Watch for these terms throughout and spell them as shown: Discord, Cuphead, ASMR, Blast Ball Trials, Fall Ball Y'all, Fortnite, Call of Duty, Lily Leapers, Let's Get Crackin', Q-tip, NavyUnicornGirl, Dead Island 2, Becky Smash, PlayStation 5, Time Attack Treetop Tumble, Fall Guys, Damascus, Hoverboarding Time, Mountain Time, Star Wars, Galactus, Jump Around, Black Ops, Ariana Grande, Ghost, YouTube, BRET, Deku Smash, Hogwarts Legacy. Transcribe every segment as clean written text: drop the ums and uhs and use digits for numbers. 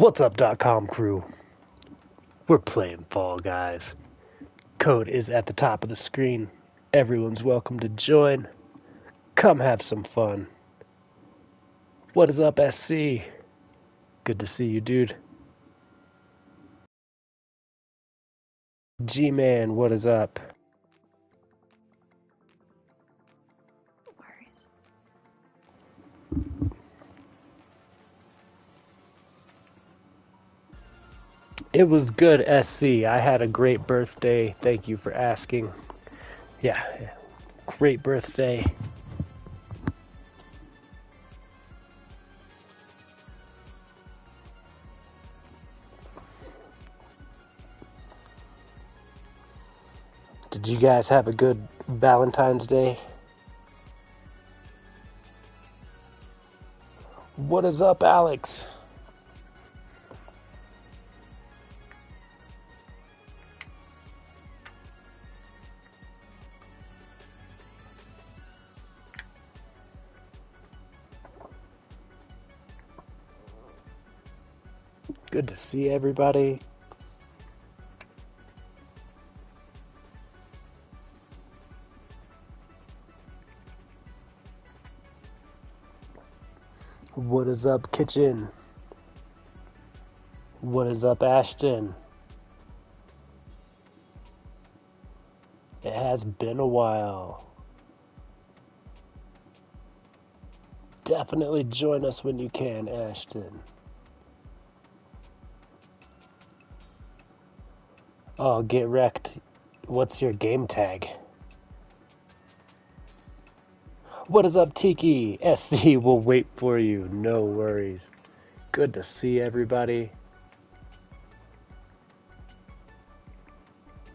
What's up.com crew? We're playing Fall Guys. Code is at the top of the screen. Everyone's welcome to join. Come have some fun. What is up, SC? Good to see you, dude. G-Man, what is up? It was good, SC. I had a great birthday. Thank you for asking. Yeah, great birthday. Did you guys have a good Valentine's Day? What is up, Alex? Good to see everybody. What is up, Kitchen? What is up, Ashton? It has been a while. Definitely join us when you can, Ashton. Oh, get wrecked. What's your game tag? What is up, Tiki? SC will wait for you. No worries. Good to see everybody.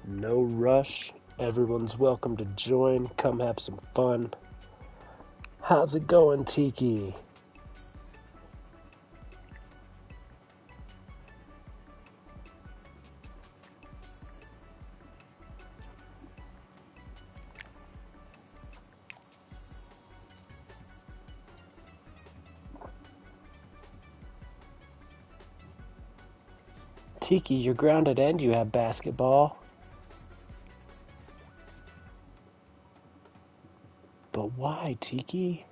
No rush. Everyone's welcome to join. Come have some fun. How's it going, Tiki? Tiki, you're grounded and you have basketball. But why, Tiki?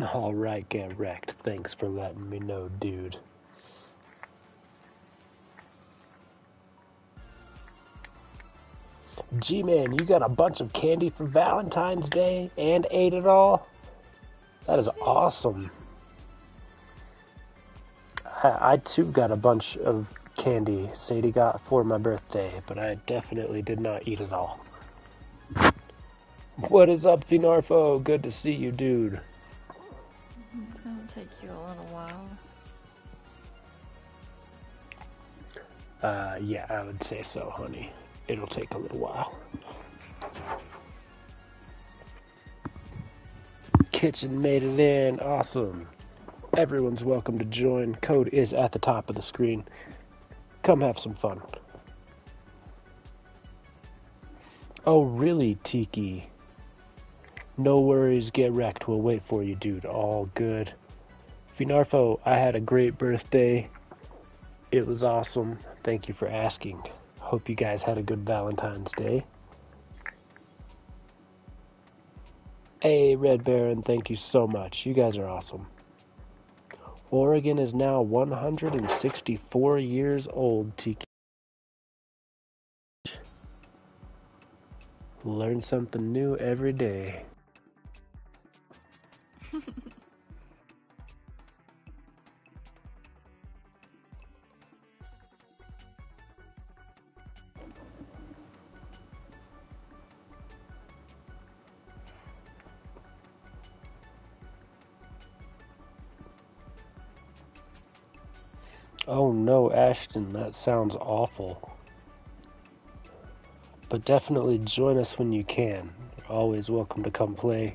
Alright, get wrecked. Thanks for letting me know, dude. G-Man, you got a bunch of candy for Valentine's Day and ate it all? That is awesome. I too got a bunch of candy Sadie got for my birthday, but I definitely did not eat it all. What is up, Finarfo? Good to see you, dude. It's gonna take you a little while. Yeah, I would say so, honey. It'll take a little while. Kitchen made it in. Awesome. Everyone's welcome to join. Code is at the top of the screen. Come have some fun. Oh, really, Tiki? No worries, get wrecked. We'll wait for you, dude. All good. Finarfo, I had a great birthday. It was awesome. Thank you for asking. Hope you guys had a good Valentine's Day. Hey, Red Baron, thank you so much. You guys are awesome. Oregon is now 164 years old, Tiki. Learn something new every day. Oh no, Ashton, that sounds awful. But definitely join us when you can. You're always welcome to come play.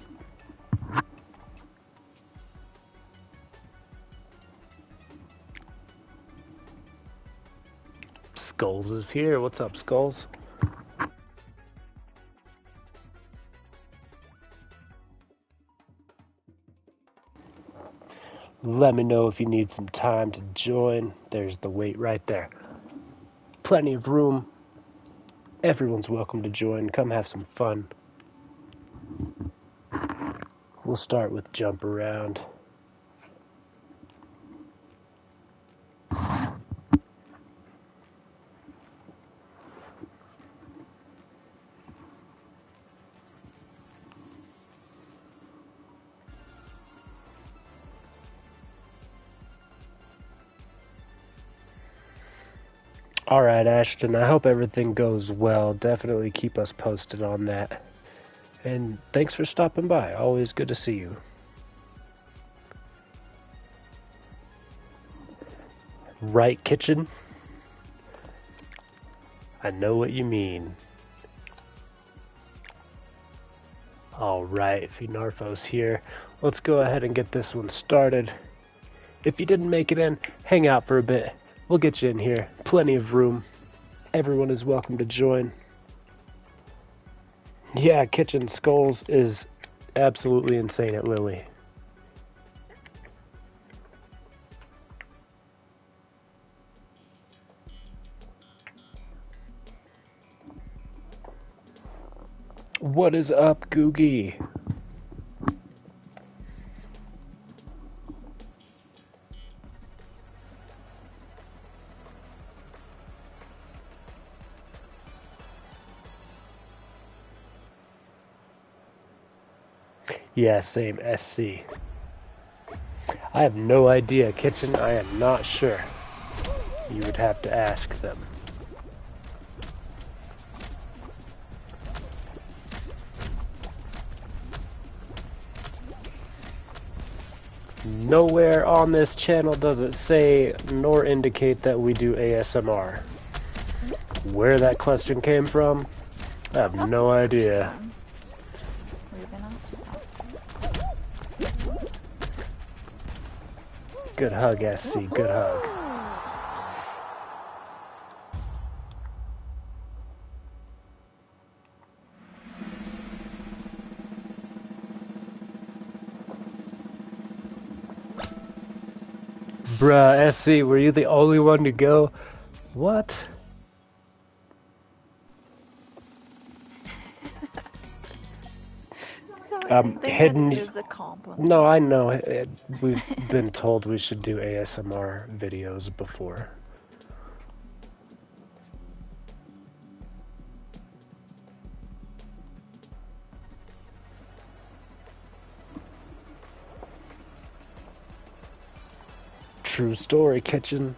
Skulls is here. What's up, Skulls? Let me know if you need some time to join. There's the wait right there. Plenty of room. Everyone's welcome to join. Come have some fun. We'll start with Jump Around. All right, Ashton, I hope everything goes well. Definitely keep us posted on that. And thanks for stopping by. Always good to see you. Right Kitchen? I know what you mean. All right, Finarfo's here. Let's go ahead and get this one started. If you didn't make it in, hang out for a bit. We'll get you in here. Plenty of room. Everyone is welcome to join. Yeah, Kitchen Skulls is absolutely insane at Lily. What is up, Googie? Yeah, same, SC. I have no idea, Kitchen. I am not sure. You would have to ask them. Nowhere on this channel does it say nor indicate that we do ASMR. Where that question came from, I have no idea. Good hug, SC. Good hug. Bruh, SC, were you the only one to go? What? I'm hidden. No, I know. We've been told we should do ASMR videos before. True story, Kitchen.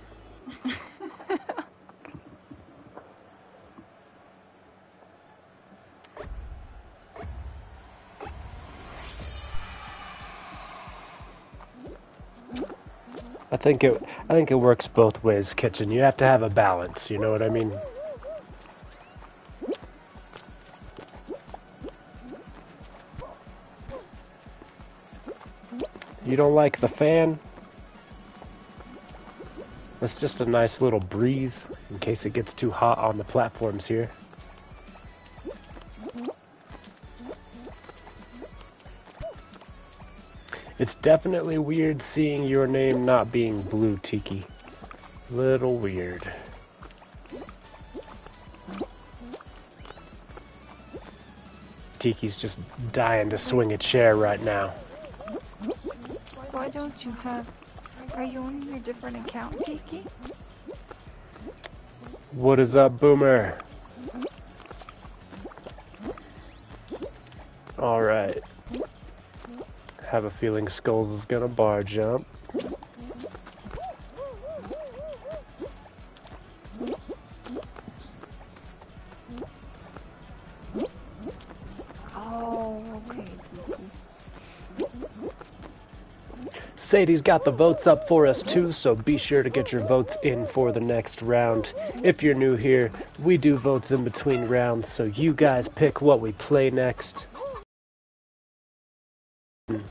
I think it works both ways, Kitchen. You have to have a balance, you know what I mean? You don't like the fan? It's just a nice little breeze in case it gets too hot on the platforms here. It's definitely weird seeing your name not being blue, Tiki. Little weird. Tiki's just dying to swing a chair right now. Why don't you have... Are you on your different account, Tiki? What is up, Boomer? Alright. I have a feeling Skulls is gonna bar jump. Oh, okay. Sadie's got the votes up for us too, so be sure to get your votes in for the next round. If you're new here, we do votes in between rounds, so you guys pick what we play next.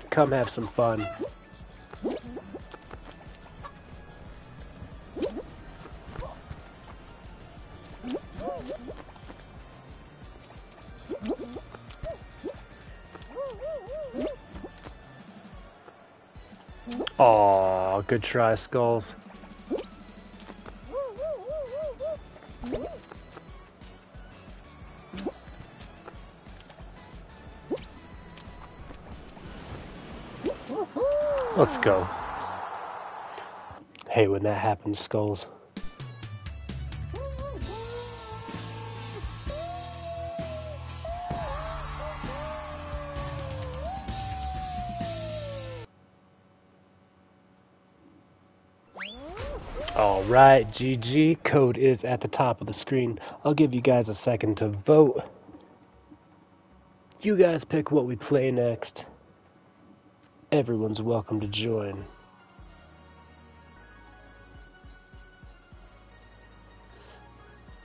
Come have some fun. Aw, good try, Skulls. Let's go. Hey, when that happens, Skulls. Alright, GG. Code is at the top of the screen. I'll give you guys a second to vote. You guys pick what we play next. Everyone's welcome to join.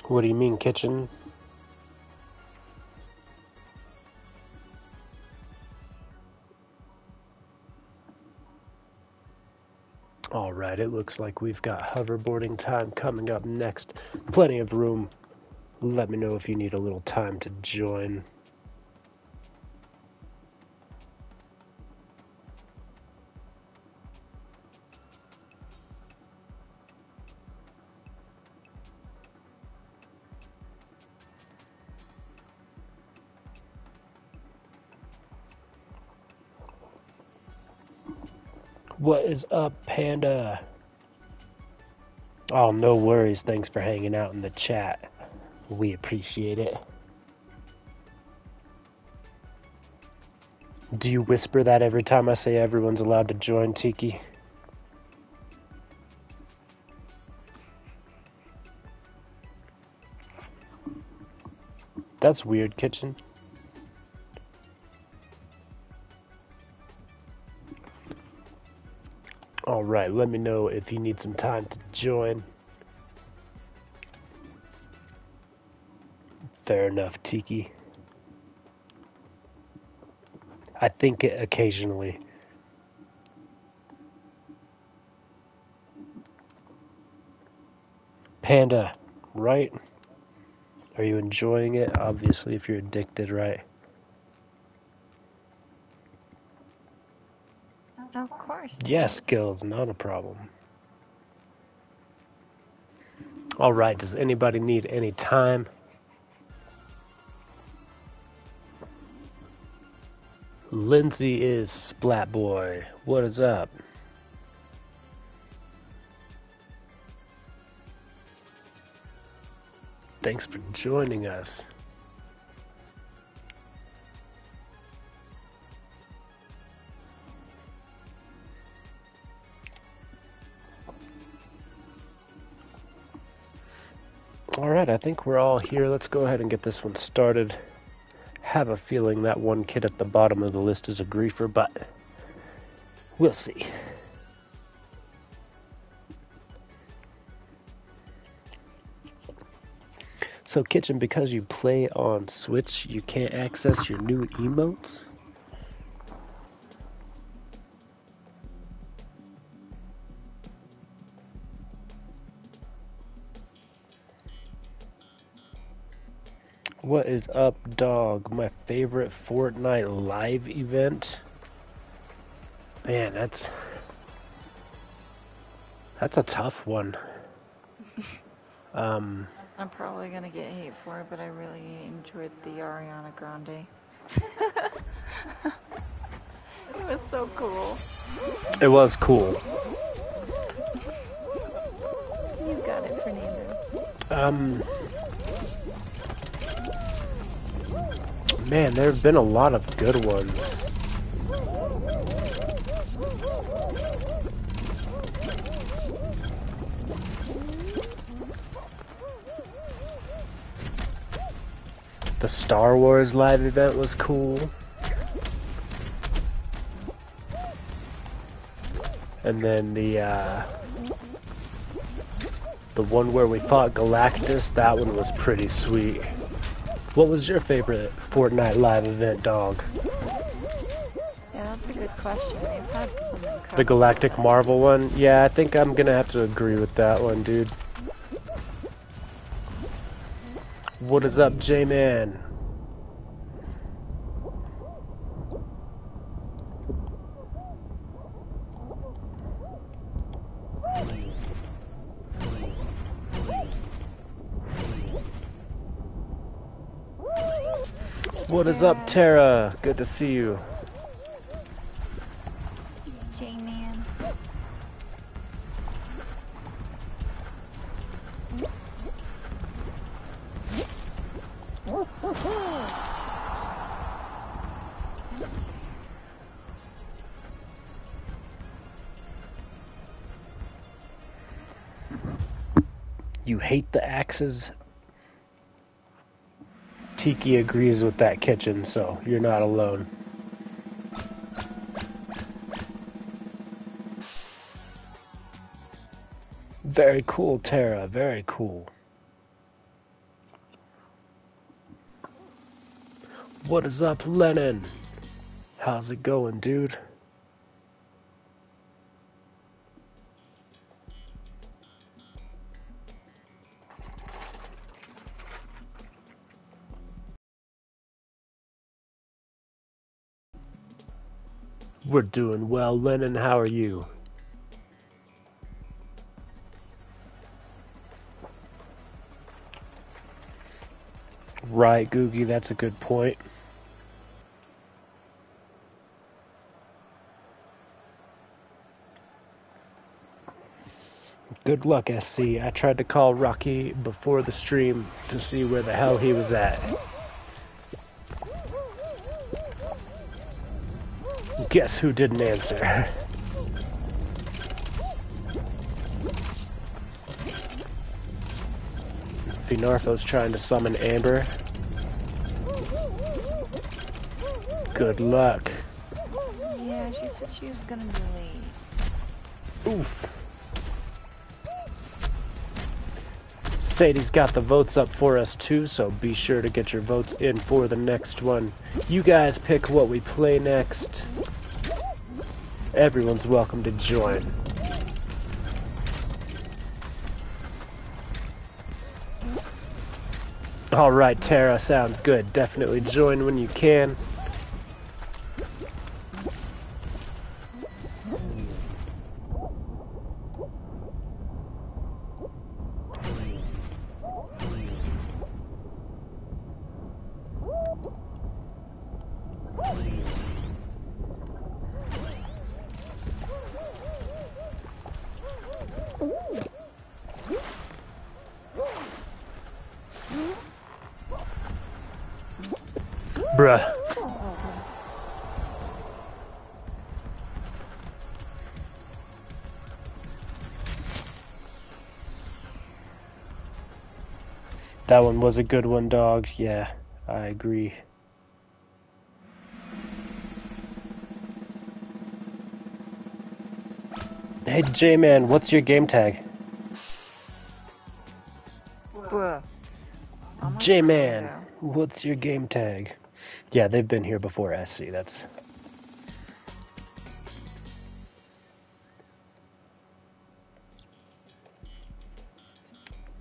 What do you mean, kitchen? Alright, it looks like we've got hoverboarding time coming up next. Plenty of room. Let me know if you need a little time to join. What is up, Panda? Oh, no worries. Thanks for hanging out in the chat. We appreciate it. Do you whisper that every time I say everyone's allowed to join, Tiki? That's weird, Kitchen. Alright, let me know if you need some time to join. Fair enough, Tiki. I think it occasionally. Panda, right? Are you enjoying it? Obviously, if you're addicted, right? Of course. Yes, guilds, not a problem. All right, does anybody need any time? Lindsay is Splat Boy. What is up? Thanks for joining us. Alright, I think we're all here. Let's go ahead and get this one started. Have a feeling that one kid at the bottom of the list is a griefer, but we'll see. So, Kitchen, because you play on Switch, you can't access your new emotes? What is up, dog? My favorite Fortnite live event. Man, that's a tough one. I'm probably gonna get hate for it, but I really enjoyed the Ariana Grande. It was so cool. It was cool. You got it, Fernando. Man, there have been a lot of good ones. The Star Wars live event was cool. And then the one where we fought Galactus, that one was pretty sweet. What was your favorite Fortnite live event, dog? Yeah, that's a good question. They've had some incredible. The Galactic Marvel one? Yeah, I think I'm gonna have to agree with that one, dude. What is up, J-Man? What is up, Tara? Good to see you. J-Man. You hate the axes? Tiki agrees with that kitchen, so you're not alone. Very cool, Tara. Very cool. What is up, Lennon? How's it going, dude? We're doing well, Lennon. How are you? Right, Googie, that's a good point. Good luck, SC. I tried to call Rocky before the stream to see where the hell he was at. Guess who didn't answer? Finarfo's trying to summon Amber. Good luck. Yeah, she said she was gonna be late. Oof. Sadie's got the votes up for us too, so be sure to get your votes in for the next one. You guys pick what we play next. Everyone's welcome to join. Alright, Tara, sounds good. Definitely join when you can. Bruh. That one was a good one, dog. Yeah, I agree. Hey, J-Man, what's your game tag? Bruh. J-Man, what's your game tag? Yeah, they've been here before, SC. That's...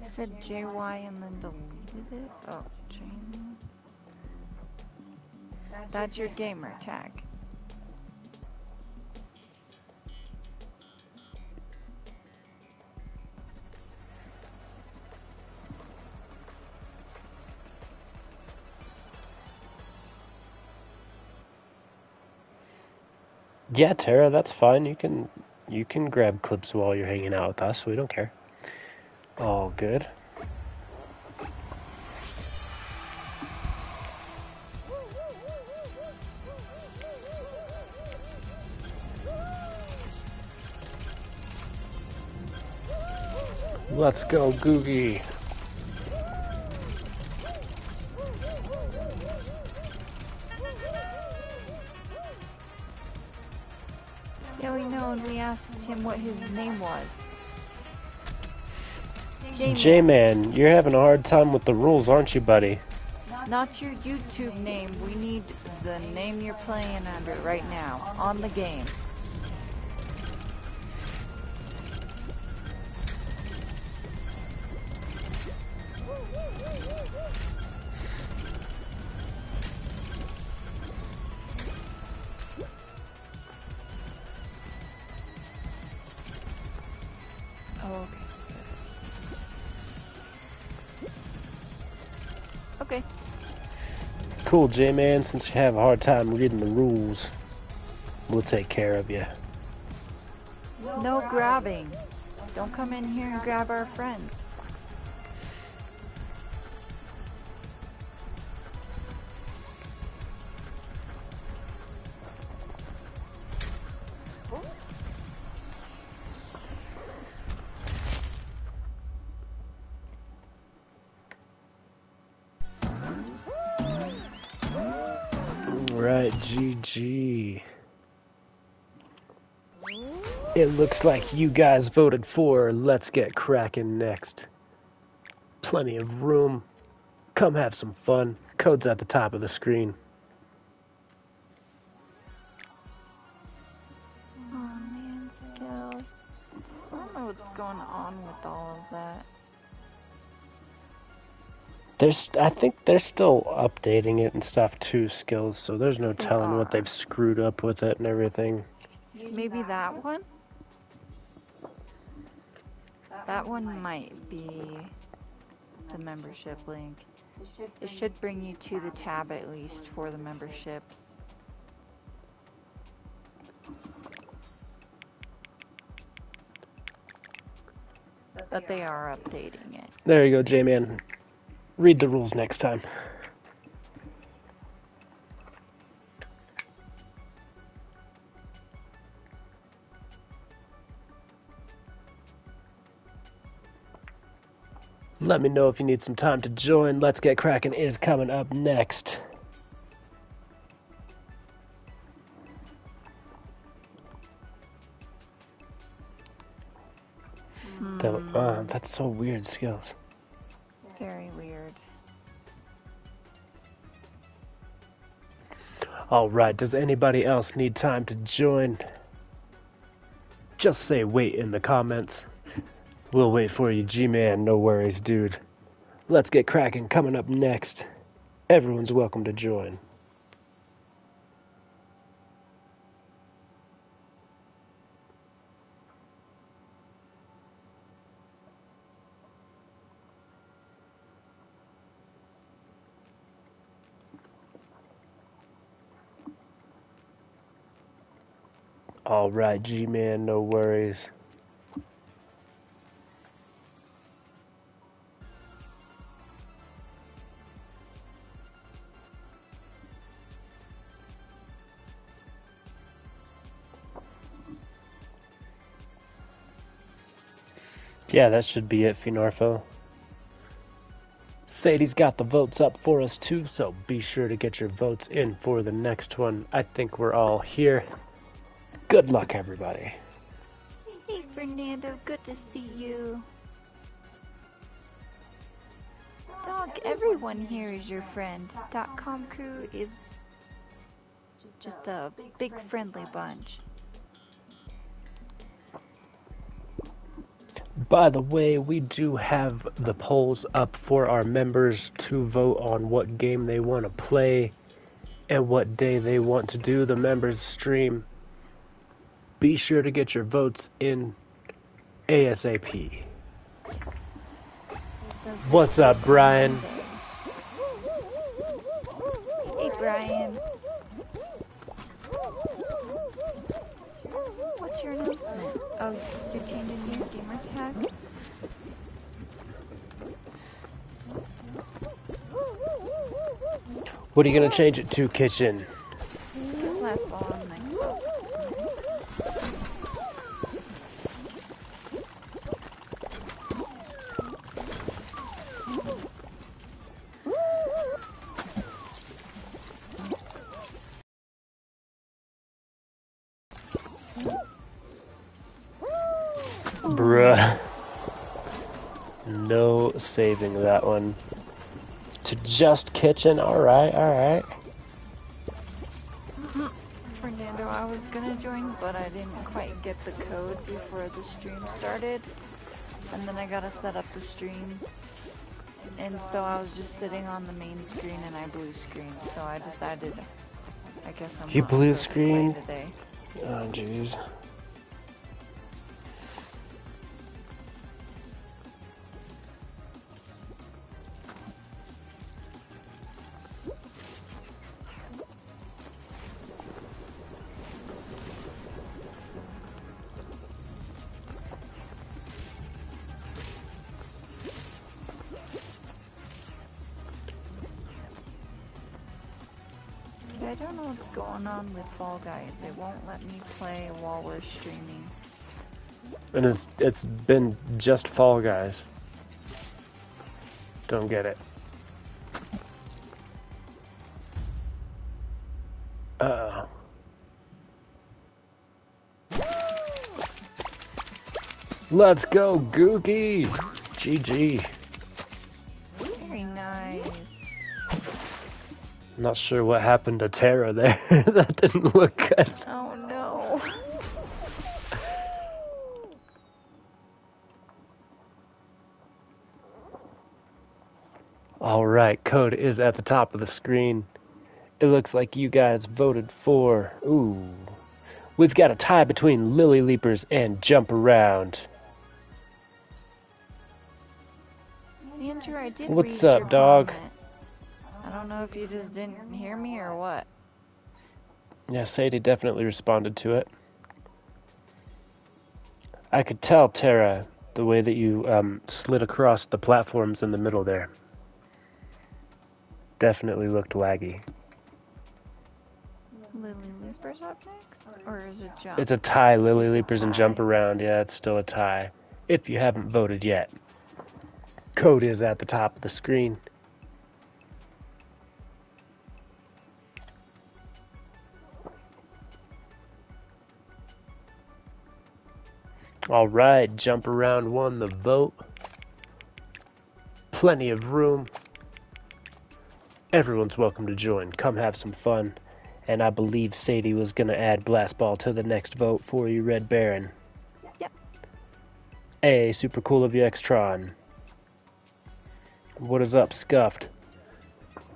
It said JY and then deleted it? Oh, Jamie. That's your gamer tag. Yeah, Tara, that's fine. You can grab clips while you're hanging out with us. We don't care. All good. Let's go, Googie. Him what his name was. J-Man, you're having a hard time with the rules, aren't you, buddy? Not your YouTube name. We need the name you're playing under right now on the game. Cool, J-Man. Since you have a hard time reading the rules, we'll take care of you. No grabbing. Don't come in here and grab our friends. Right, GG. It looks like you guys voted for Let's Get Crackin' next. Plenty of room. Come have some fun. Code's at the top of the screen. Oh man, Skills. I don't know what's going on with all of that. I think they're still updating it and stuff too, Skills, so there's no telling what they've screwed up with it and everything. Maybe that one? That one might be the membership link. It should bring you to the tab at least for the memberships. But they are updating it. There you go, J-Man. Read the rules next time. Let me know if you need some time to join. Let's Get Crackin' is coming up next. That's so weird, Skills. Very weird. Alright, does anybody else need time to join? Just say wait in the comments. We'll wait for you, G-Man. No worries, dude. Let's Get Crackin' coming up next. Everyone's welcome to join. Alright, G-Man, no worries. Yeah, that should be it, Finorfo. Sadie's got the votes up for us too, so be sure to get your votes in for the next one. I think we're all here. Good luck, everybody. Hey, Fernando, good to see you. Dog, everyone here is your friend. .com crew is just a big friendly bunch. By the way, we do have the polls up for our members to vote on what game they want to play and what day they want to do the members stream. Be sure to get your votes in ASAP. Yes. What's up, Brian? Hey, Brian. What's your announcement? Oh, you're changing your gamer tag? What are you going to change it to, Kitchen? Blast Ball. Saving that one to just Kitchen. All right. Fernando, I was gonna join, but I didn't quite get the code before the stream started, and then I gotta set up the stream, and so I was just sitting on the main screen and I blue screened, so I decided I guess I'm. You blue screen today. Oh jeez. I don't know what's going on with Fall Guys. It won't let me play while we're streaming. And it's been just Fall Guys. Don't get it. Uh-oh. Let's go, Googie! GG. Very nice. Not sure what happened to Tara there. That didn't look good. Oh no. Alright, code is at the top of the screen. It looks like you guys voted for... Ooh. We've got a tie between Lily Leapers and Jump Around. Andrew, I did What's read up, your dog? Comment. I don't know if you just didn't hear me or what. Yeah, Sadie definitely responded to it. I could tell, Tara, the way that you slid across the platforms in the middle there. Definitely looked laggy. Lily Leapers up next? Or is it Jump? It's a tie, Lily Leapers and Jump Around. Yeah, it's still a tie. If you haven't voted yet. Code is at the top of the screen. All right, Jump Around won the vote. Plenty of room. Everyone's welcome to join. Come have some fun. And I believe Sadie was going to add Blast Ball to the next vote for you, Red Baron. Yep. Hey, super cool of you, Xtron. What is up, Scuffed?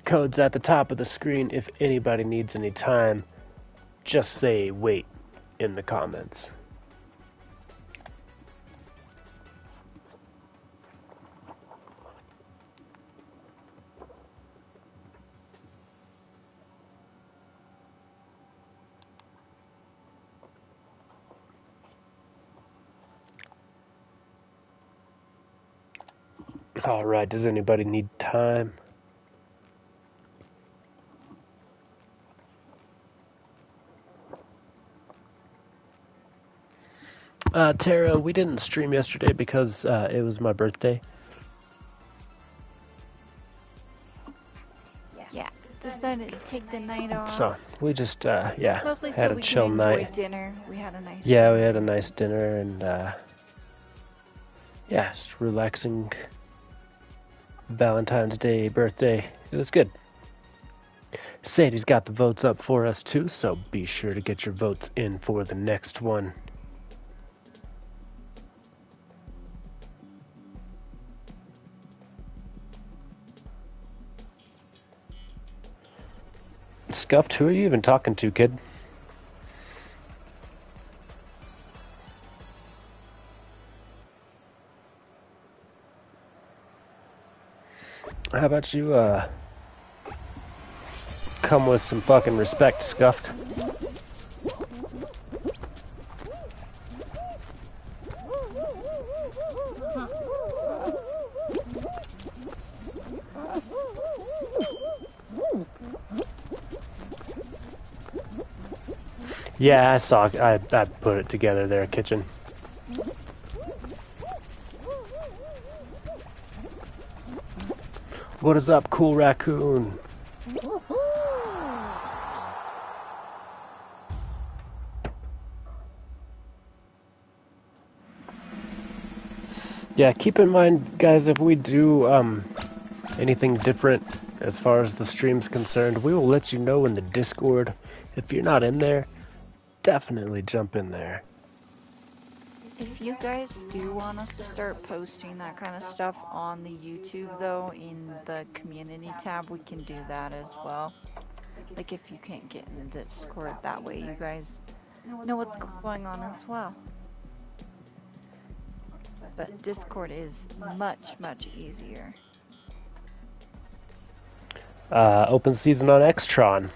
Code's at the top of the screen. If anybody needs any time, just say wait in the comments. Alright, does anybody need time? Tara, we didn't stream yesterday because it was my birthday. Yeah, decided to take the night off. So, we just, yeah, mostly had so a we chill night. Dinner. We had a nice dinner. We had a nice dinner and, yeah, just relaxing. Valentine's Day birthday. It was good. Sadie's got the votes up for us too, so be sure to get your votes in for the next one. Scuffed, who are you even talking to, kid? How about you, come with some fucking respect, Scuffed? Yeah, I saw, I put it together there, kitchen. What is up, Cool Raccoon? Yeah, keep in mind, guys, if we do anything different as far as the stream's concerned, we will let you know in the Discord. If you're not in there, definitely jump in there. If you guys do want us to start posting that kind of stuff on the YouTube, though, in the community tab, we can do that as well. Like, if you can't get in the Discord, that way you guys know what's going on as well. But Discord is much, much easier. Open season on Xtron.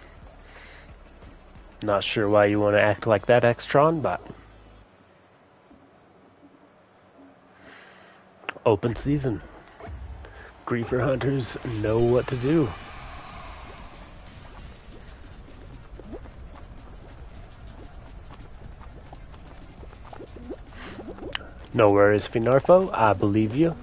Not sure why you want to act like that, Xtron, but... Open season. Griefer hunters know what to do. No worries, Finarfo. I believe you.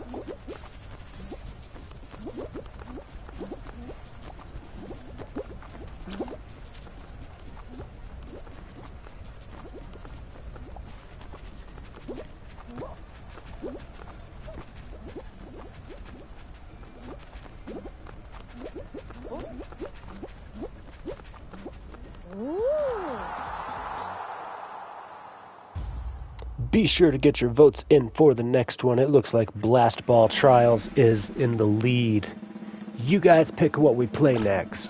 Be sure to get your votes in for the next one. It looks like Blast Ball Trials is in the lead. You guys pick what we play next.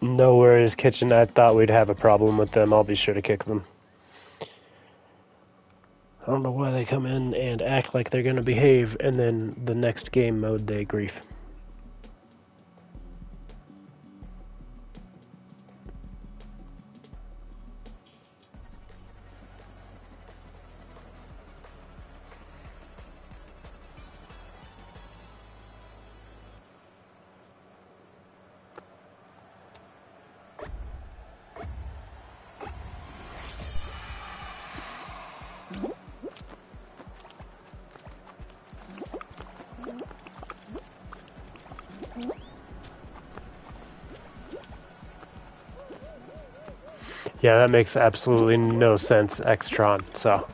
No worries, Kitchen. I thought we'd have a problem with them. I'll be sure to kick them. I don't know why they come in and act like they're going to behave, and then the next game mode they grief. Yeah, that makes absolutely no sense, Xtron, so.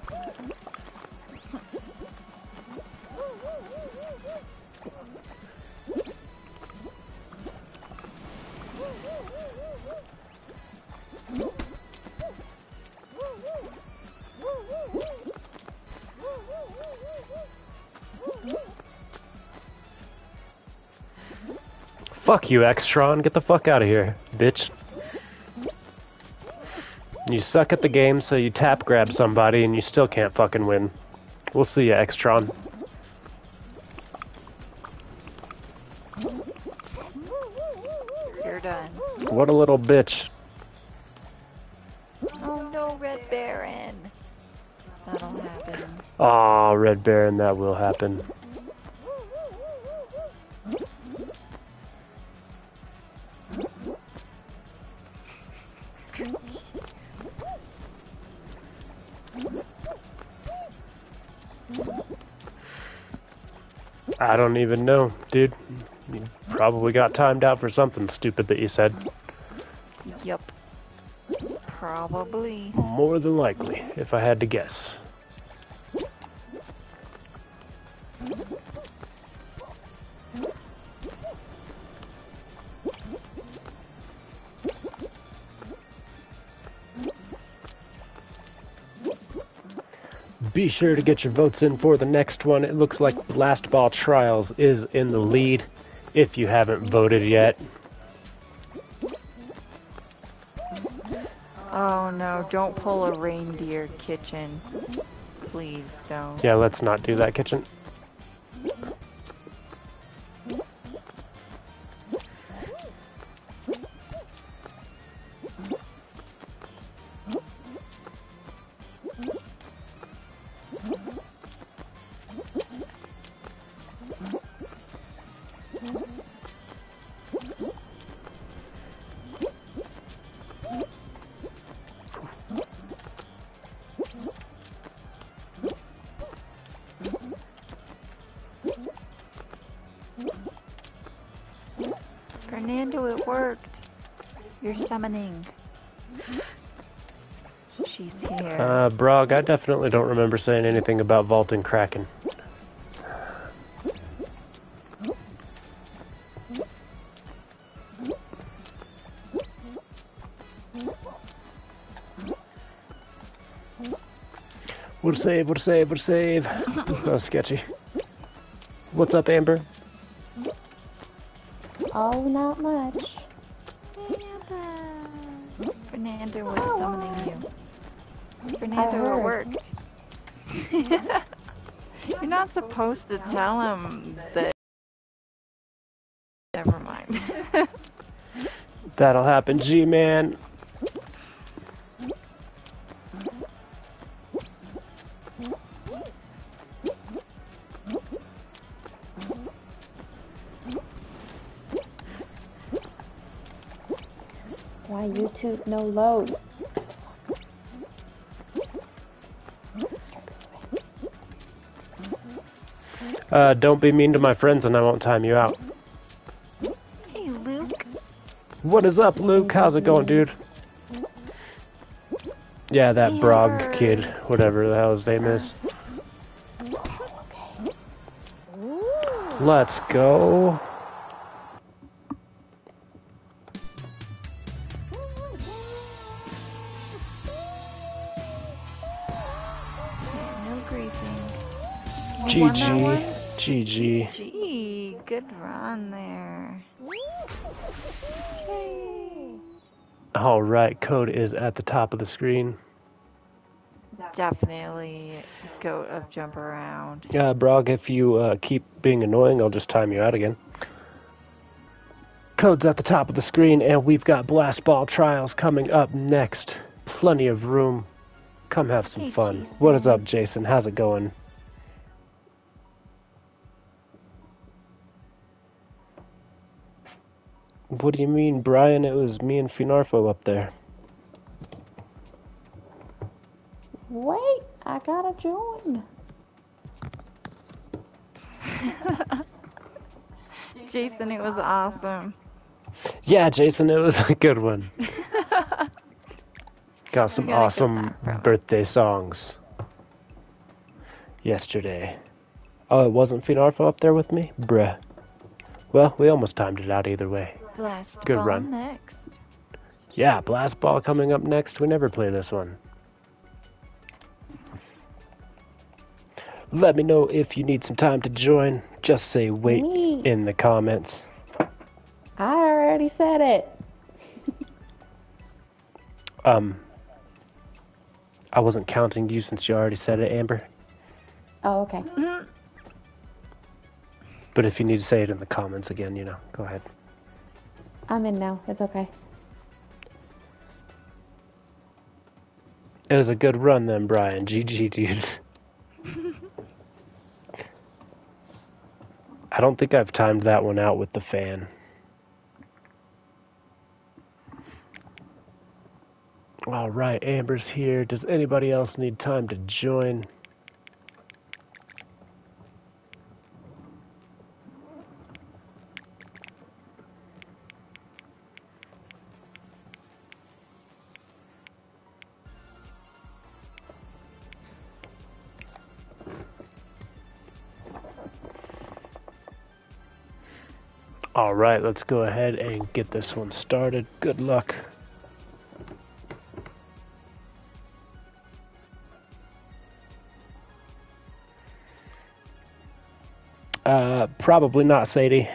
Fuck you, Xtron. Get the fuck out of here, bitch. You suck at the game, so you tap grab somebody and you still can't fucking win. We'll see you, Xtron. You're done. What a little bitch. Oh no, Red Baron. That'll happen. Aw, Red Baron, that will happen. I don't even know, dude. You probably got timed out for something stupid that you said. Yep. Probably. More than likely, if I had to guess. Be sure to get your votes in for the next one. It looks like Blast Ball Trials is in the lead, if you haven't voted yet. Oh no, don't pull a reindeer, Kitchen. Please don't. Yeah, let's not do that, Kitchen. Summoning. She's here. Brog, I definitely don't remember saying anything about vaulting Kraken. We'll save. Oh, sketchy. What's up, Amber? Oh, not much. Fernando was summoning you. Fernando, it worked. You're not supposed to tell him that. Never mind. That'll happen, G-Man. my YouTube no load. Don't be mean to my friends and I won't time you out. Hey, Luke. What is up, Luke? How's it going, dude? Yeah, that Brog kid, whatever the hell his name is. Let's go. No griefing. GG. GG. Gee, good run there. Yay. All right, code is at the top of the screen. Definitely goat of Jump Around. Yeah, Brog, if you keep being annoying, I'll just time you out again. Code's at the top of the screen, and we've got Blast Ball Trials coming up next. Plenty of room. Come have some fun. Jason. What is up, Jason? How's it going? What do you mean, Brian? It was me and Finarfo up there. Wait, I gotta join. Jason, it was awesome. Yeah, Jason, it was a good one. Got some awesome birthday songs yesterday. Oh, it wasn't Finarfo up there with me? Bruh. Well, we almost timed it out either way. Blast Good ball run. Next. Yeah, Blast Ball coming up next. We never play this one. Let me know if you need some time to join. Just say wait in the comments. I already said it. I wasn't counting you since you already said it, Amber. Oh, okay. But if you need to say it in the comments again, you know, go ahead. I'm in now. It's okay. It was a good run then, Brian. GG, dude. I don't think I've timed that one out with the fan. All right, Amber's here. Does anybody else need time to join? All right, let's go ahead and get this one started. Good luck. Probably not, Sadie.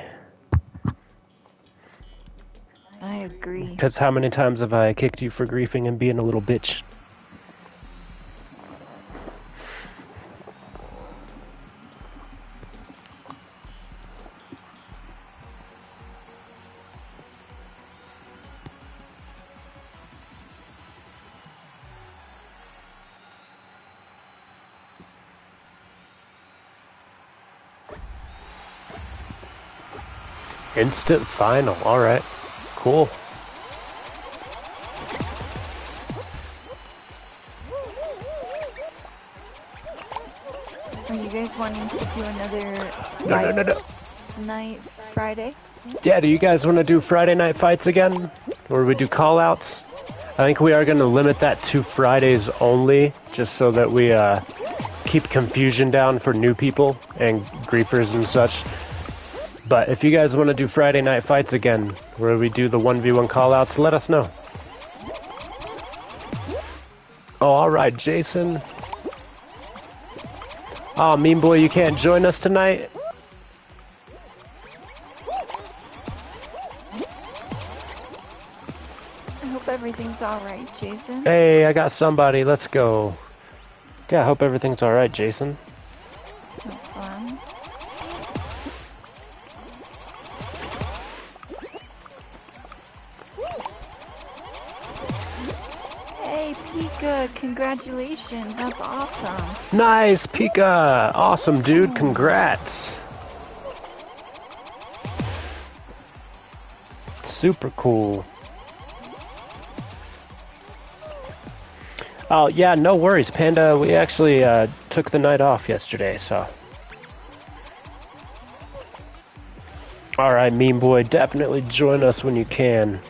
I agree. Because how many times have I kicked you for griefing and being a little bitch? Instant final. All right. Cool. Are you guys wanting to do another night Friday? Yeah, do you guys want to do Friday night fights again? Or we do call-outs? I think we are going to limit that to Fridays only, just so that we keep confusion down for new people and griefers and such. But if you guys want to do Friday night fights again, where we do the 1v1 callouts, let us know. Oh, alright, Jason. Oh, Mean Boy, you can't join us tonight? I hope everything's alright, Jason. Hey, I got somebody. Let's go. Yeah, I hope everything's alright, Jason. So fun. Pika, congratulations, that's awesome. Nice, Pika! Awesome, dude, congrats. Super cool. Oh, yeah, no worries, Panda. We actually took the night off yesterday, so. All right, Meme Boy, definitely join us when you can.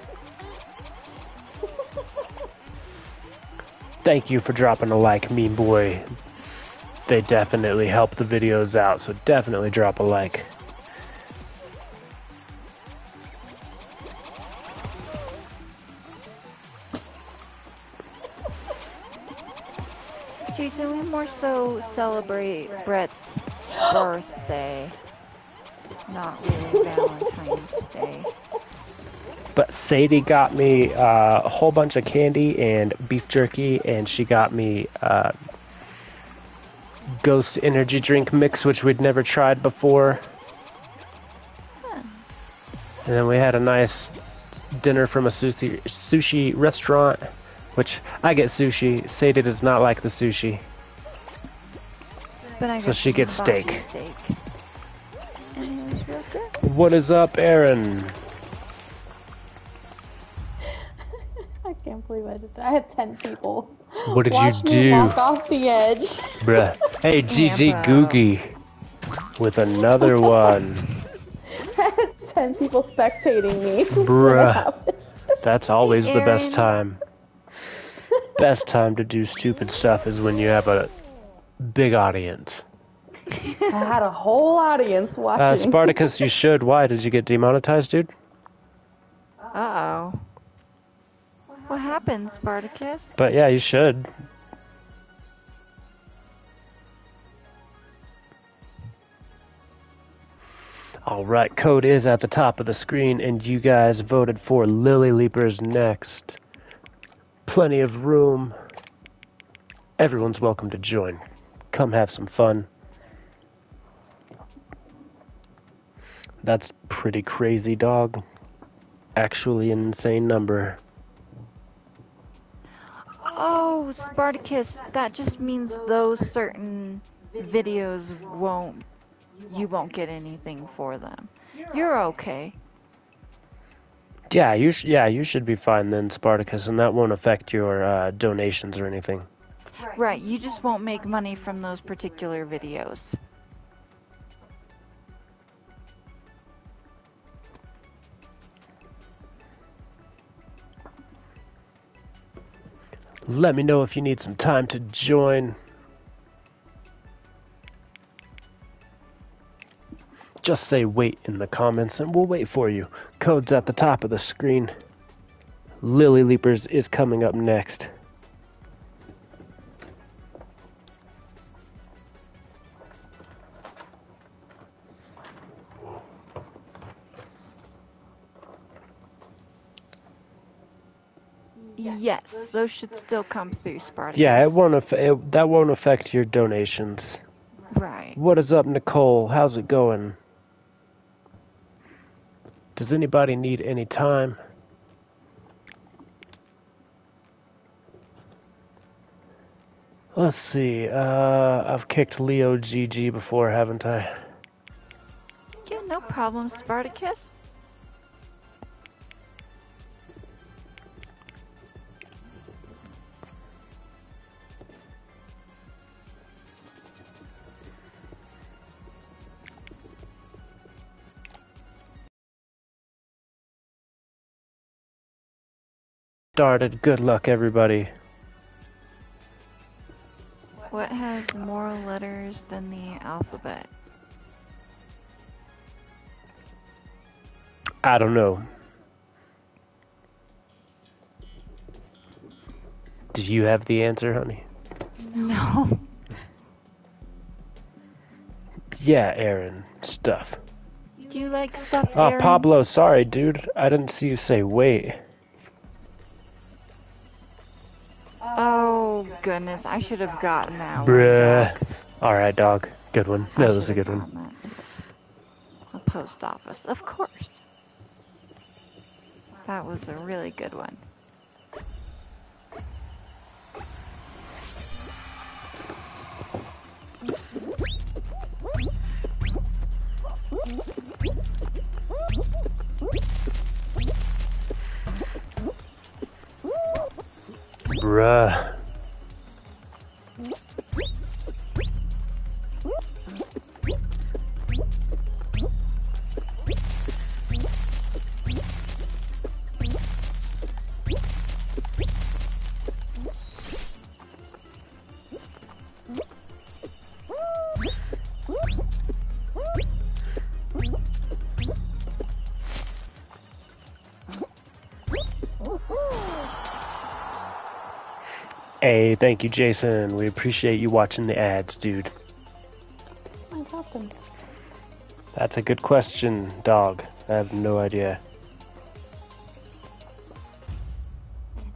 Thank you for dropping a like, Meme Boy. They definitely help the videos out, so definitely drop a like. Jason, we more so celebrate Brett's birthday, not really Valentine's Day. But Sadie got me a whole bunch of candy and beef jerky, and she got me Ghost energy drink mix, which we'd never tried before. Huh. And then we had a nice dinner from a sushi restaurant. Which, I get sushi. Sadie does not like the sushi. But I so she gets steak. And it was real good. What is up, Aaron? I can't believe I did that. I had 10 people. What did you do? Me walk off the edge. Bruh. Hey, GG Googie. With another one. I had 10 people spectating me. Bruh. That's always the best time. Best time to do stupid stuff is when you have a big audience. I had a whole audience watching. Spartacus, you should. Why? Did you get demonetized, dude? Uh-oh. What happened, Spartacus? But yeah, you should. Alright, code is at the top of the screen, and you guys voted for Lily Leapers next. Plenty of room. Everyone's welcome to join. Come have some fun. That's pretty crazy, dog. Actually an insane number. Oh, Spartacus, that just means those certain videos won't, you won't get anything for them. You're okay. Yeah, you should be fine then, Spartacus, and that won't affect your donations or anything. Right, you just won't make money from those particular videos. Let me know if you need some time to join. Just say wait in the comments and we'll wait for you. Code's at the top of the screen. Lily Leapers is coming up next. Yes, those should still come through, Spartacus. Yeah, that won't affect your donations. Right. What is up, Nicole? How's it going? Does anybody need any time? Let's see. I've kicked Leo GG before, haven't I? Yeah, no problem, Spartacus. Started. Good luck, everybody. What has more letters than the alphabet? I don't know. Do you have the answer, honey? No. Yeah, Aaron. Stuff. Do you like stuff, Aaron? Oh, Pablo, sorry, dude. I didn't see you say wait. Oh, goodness. I should have gotten that one. Alright, dog. Good one. No, that was a good one. A post office. Of course. That was a really good one. Bruh. Hey, thank you, Jason. We appreciate you watching the ads, dude. I got them. That's a good question, dog. I have no idea.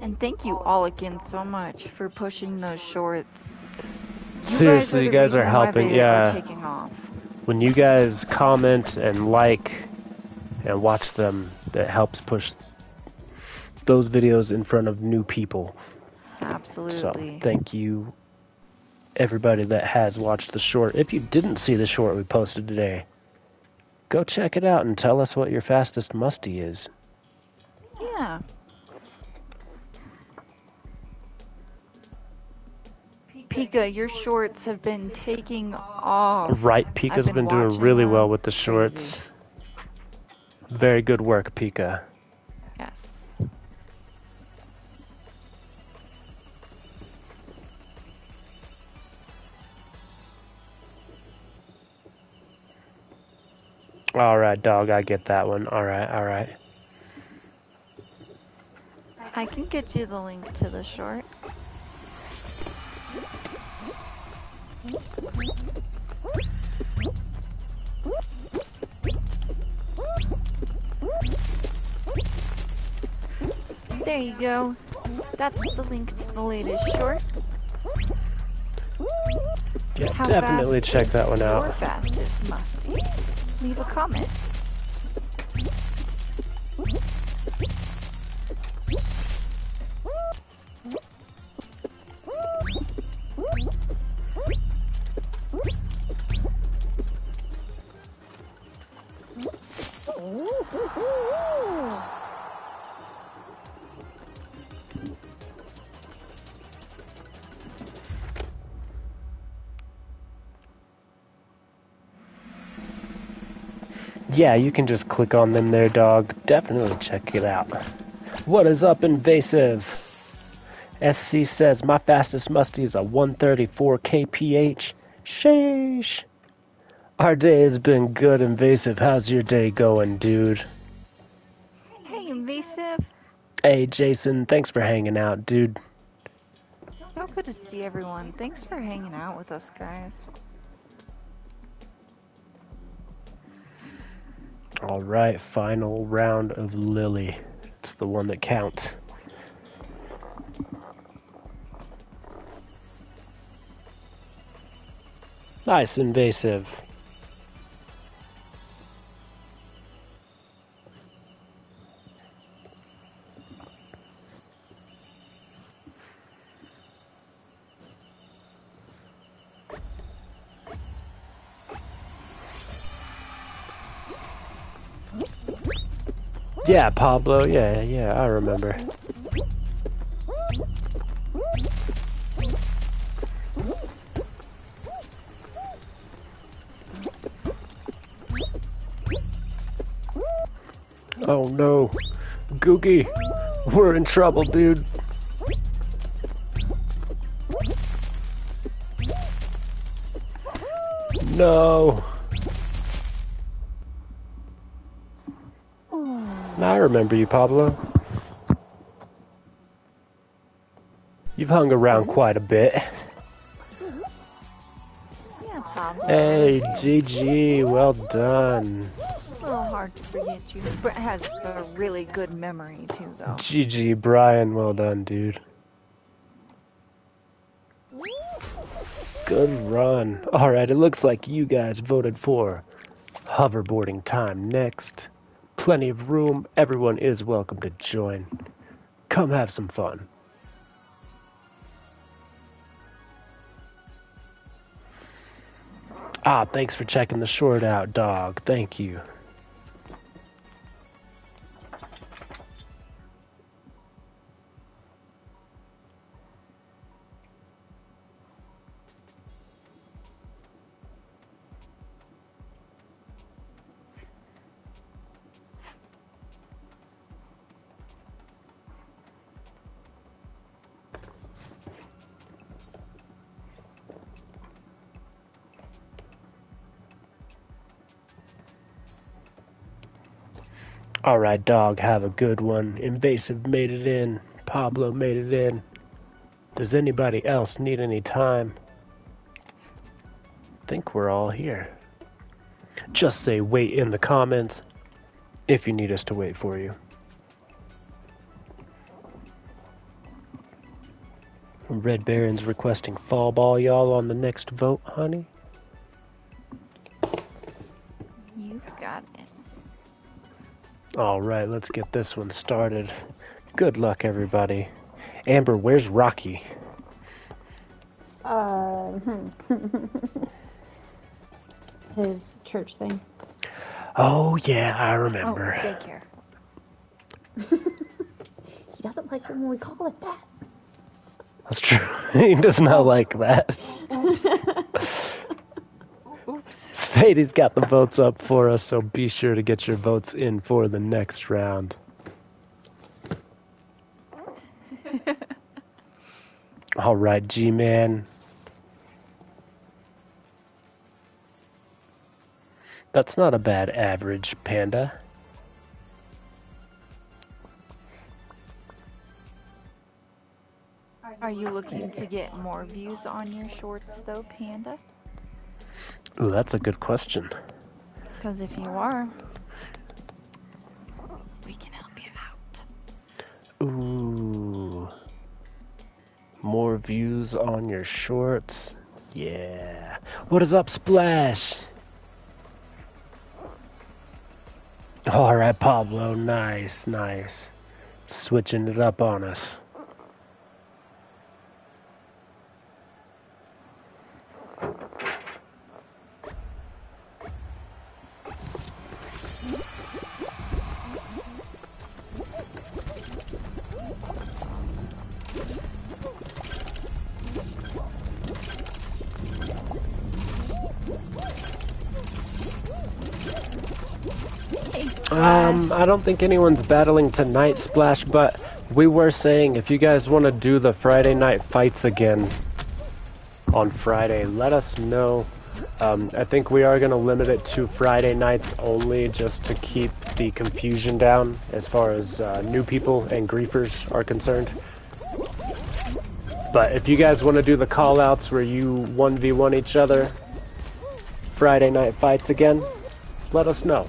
And thank you all again so much for pushing those shorts. Seriously, you guys are helping. Yeah. Taking off. When you guys comment and like and watch them, that helps push those videos in front of new people. Absolutely. So, thank you, everybody that has watched the short. If you didn't see the short we posted today, go check it out and tell us what your fastest musty is. Yeah. Pika, your shorts have been taking off. Right, Pika's been doing really well with the shorts. Crazy. Very good work, Pika. Yes. Alright, dog, I get that one. Alright, alright. I can get you the link to the short. There you go. That's the link to the latest short. Yeah, definitely check that one out. Your fastest musty. Leave a comment. Yeah, you can just click on them there, dog. Definitely check it out. What is up, Invasive? SC says, my fastest musty is a 134 kph. Sheesh. Our day has been good, Invasive. How's your day going, dude? Hey, Invasive. Hey, Jason. Thanks for hanging out, dude. So good to see everyone. Thanks for hanging out with us, guys. Alright, final round of Lily. It's the one that counts. Nice, Invasive. Yeah, Pablo, yeah, I remember. Oh no, Googie, we're in trouble, dude. No. I remember you, Pablo. You've hung around quite a bit. Yeah, Pablo. Hey, GG, well done. It's a little hard to forget you. Brett has a really good memory, too, though. GG, Brian, well done, dude. Good run. Alright, it looks like you guys voted for Hoverboarding Time next. Plenty of room. Everyone is welcome to join. Come have some fun. Ah, thanks for checking the short out, dog. Thank you. Alright, dog, have a good one. Invasive made it in. Pablo made it in. Does anybody else need any time? I think we're all here. Just say wait in the comments if you need us to wait for you. Red Baron's requesting Fall Ball Y'all on the next vote, honey. You got it. Alright, let's get this one started. Good luck, everybody. Amber, where's Rocky? His church thing. Oh, yeah, I remember. Oh, daycare. He doesn't like it when we call it that. That's true. He does not like that. Oops. Sadie's got the votes up for us, so be sure to get your votes in for the next round. All right, G-Man. That's not a bad average, Panda. Are you looking to get more views on your shorts, though, Panda? Ooh, that's a good question. Because if you are, we can help you out. Ooh. More views on your shorts? Yeah. What is up, Splash? All right, Pablo. Nice, nice. Switching it up on us. I don't think anyone's battling tonight, Splash, but we were saying if you guys want to do the Friday night fights again on Friday, let us know. I think we are going to limit it to Friday nights only just to keep the confusion down as far as new people and griefers are concerned. But if you guys want to do the call-outs where you 1v1 each other, Friday night fights again, let us know.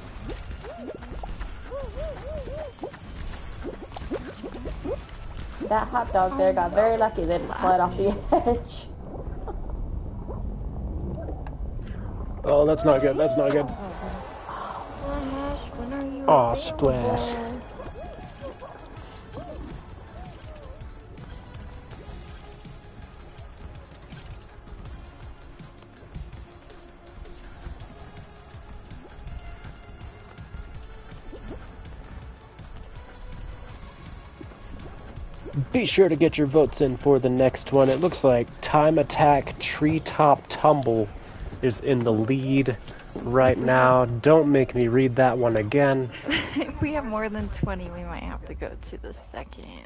That hot dog there got very lucky that it slid off the edge. Oh, that's not good. That's not good. Oh, Splash. Be sure to get your votes in for the next one. It looks like Time Attack Treetop Tumble is in the lead right now. Don't make me read that one again. If we have more than 20, we might have to go to the second.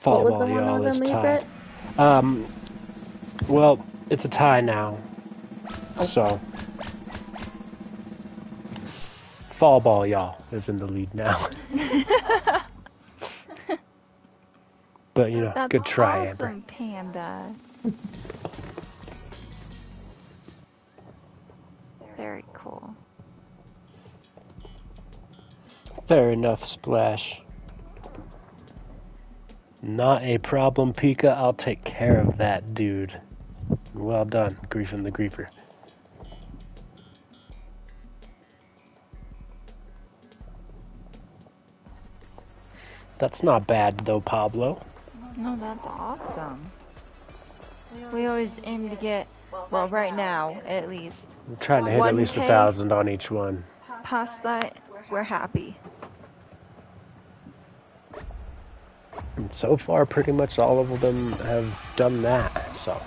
Fall Ball Y'all is tied. Well, it's a tie now. Okay. So, Fall Ball Y'all is in the lead now. But, you know, that's good try, awesome, Amber. Panda. Very cool. Fair enough, Splash. Not a problem, Pika. I'll take care of that, dude. Well done, Griefin' the Griefer. That's not bad, though, Pablo. No, that's awesome. We always aim to get, well, right now, at least. We're trying to hit at least 1,000 on each one. Past that, we're happy. And so far, pretty much all of them have done that, so.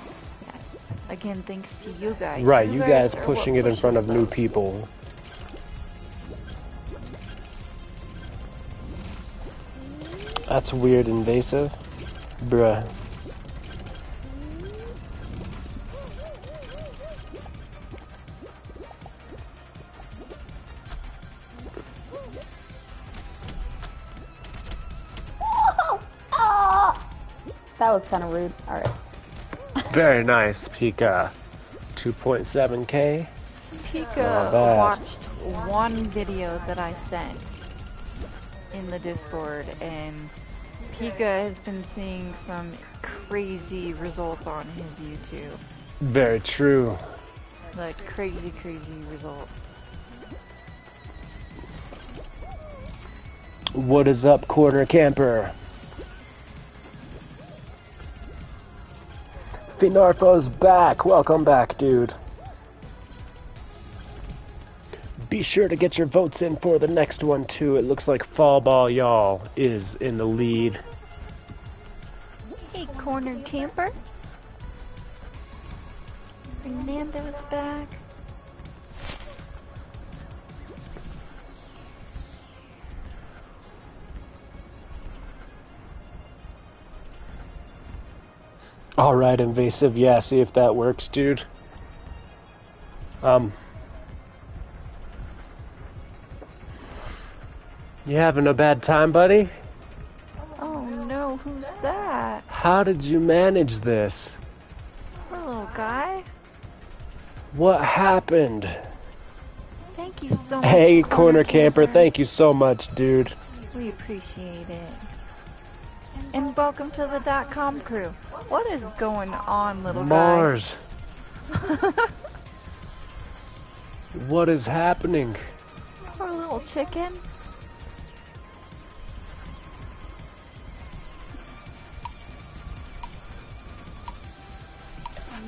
Yes. Again, thanks to you guys. Right, you guys pushing it in front of new people. That's weird, invasive. Bruh. That was kind of rude. All right. Very nice, Pika. 2.7K. Pika watched one video that I sent in the Discord, and Pika has been seeing some crazy results on his YouTube. Very true. Like crazy, crazy results. What is up, Quarter Camper? Finarfo's back. Welcome back, dude. Be sure to get your votes in for the next one, too. It looks like Fall Ball Y'all is in the lead. Hey, Corner Camper. Fernando's back. All right, Invasive. Yeah, see if that works, dude. You having a bad time, buddy? Oh no, who's that? How did you manage this? Hello, guy. What happened? Thank you so much. Hey, Corner Camper, thank you so much, dude. We appreciate it. And welcome to the .com crew. What is going on, little Mars. Guy? What is happening? Poor little chicken.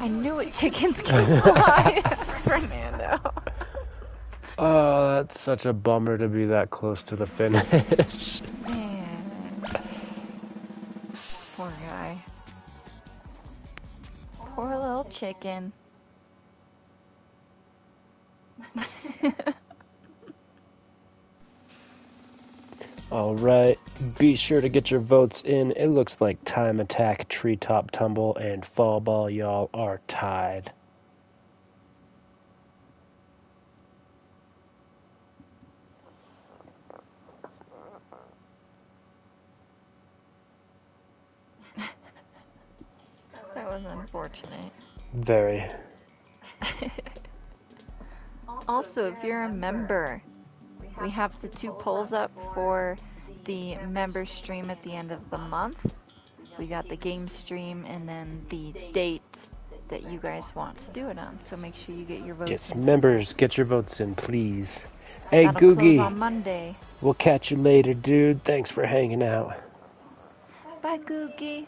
I knew it, chickens can fly. Fernando. Oh, that's such a bummer to be that close to the finish. Man. Poor guy. Poor little chicken. Alright, be sure to get your votes in. It looks like Time Attack, Treetop Tumble, and Fall Ball Y'all are tied. That was unfortunate. Very. Also, if you're a member, we have the two polls up for the member stream at the end of the month. We got the game stream and then the date that you guys want to do it on. So make sure you get your votes in. Yes, members, get your votes in, please. Hey, Googie. Close on Monday. We'll catch you later, dude. Thanks for hanging out. Bye, Googie.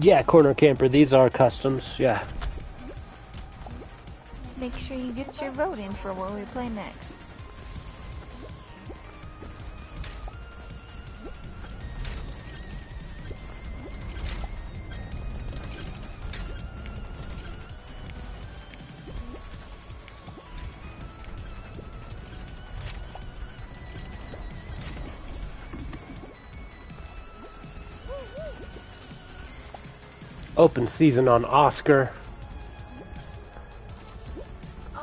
Yeah, Corner Camper, these are customs, yeah. Make sure you get your vote in for what we play next. Open season on Oscar.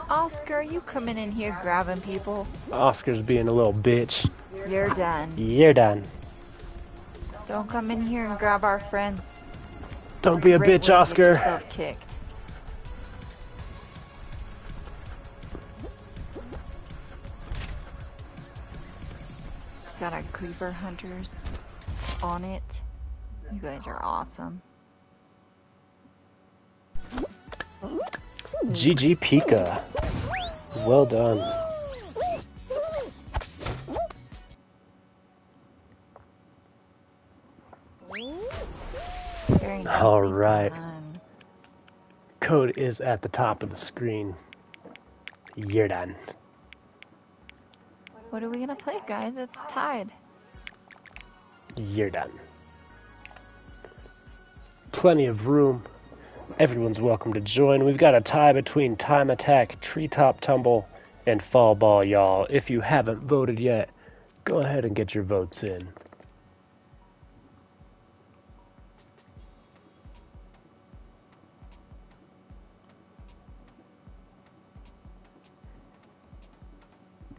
Oscar, you coming in here grabbing people? Oscar's being a little bitch. You're done. You're done. Don't come in here and grab our friends. Don't be a bitch, Oscar. Yourself kicked. Got our creeper hunters on it. You guys are awesome. GG Pika. Well done. Very nice. All right. Done. Code is at the top of the screen. You're done. What are we gonna play, guys? It's tied. You're done. Plenty of room. Everyone's welcome to join. We've got a tie between Time Attack, Treetop Tumble, and Fall Ball Y'all. If you haven't voted yet, go ahead and get your votes in.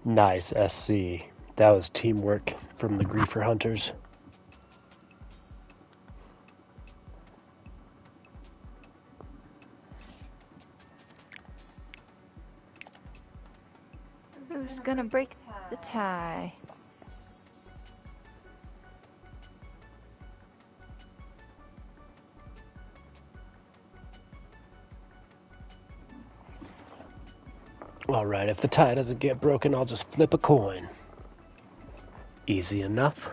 Nice, SC. That was teamwork from the Griefer Hunters. Who's gonna break the tie? Alright, if the tie doesn't get broken, I'll just flip a coin. Easy enough.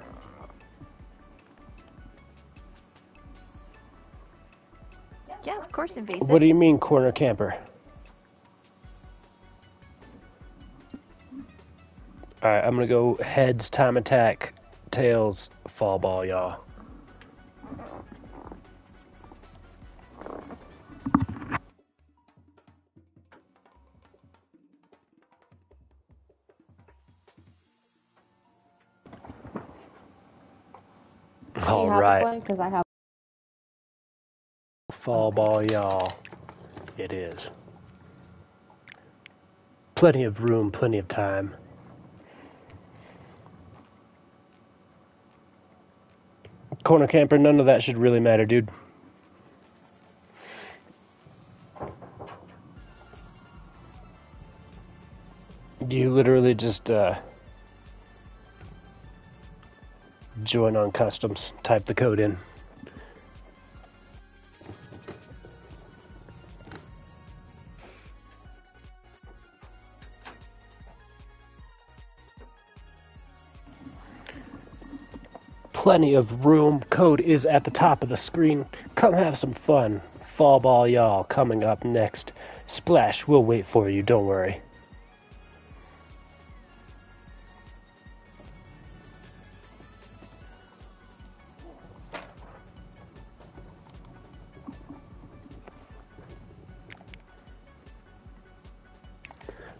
Yeah, of course, Invasive. What do you mean, corner camper? Alright, I'm gonna go heads, Time Attack, tails, Fall Ball, y'all. All right, because I have Fall Ball Y'all. It is. Plenty of room, plenty of time. Corner camper, none of that should really matter, dude. You literally just join on customs, type the code in. Plenty of room. Code is at the top of the screen. Come have some fun. Fall Ball Y'all coming up next. Splash, we'll wait for you, don't worry.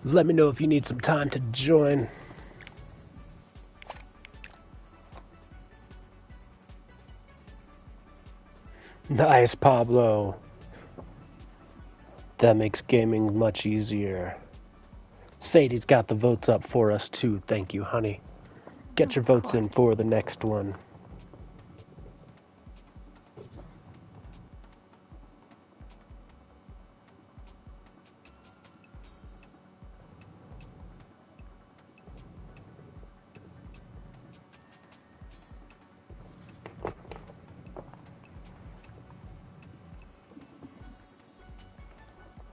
Let me know if you need some time to join. Nice, Pablo. That makes gaming much easier. Sadie's got the votes up for us too. Thank you, honey. Get your votes in for the next one.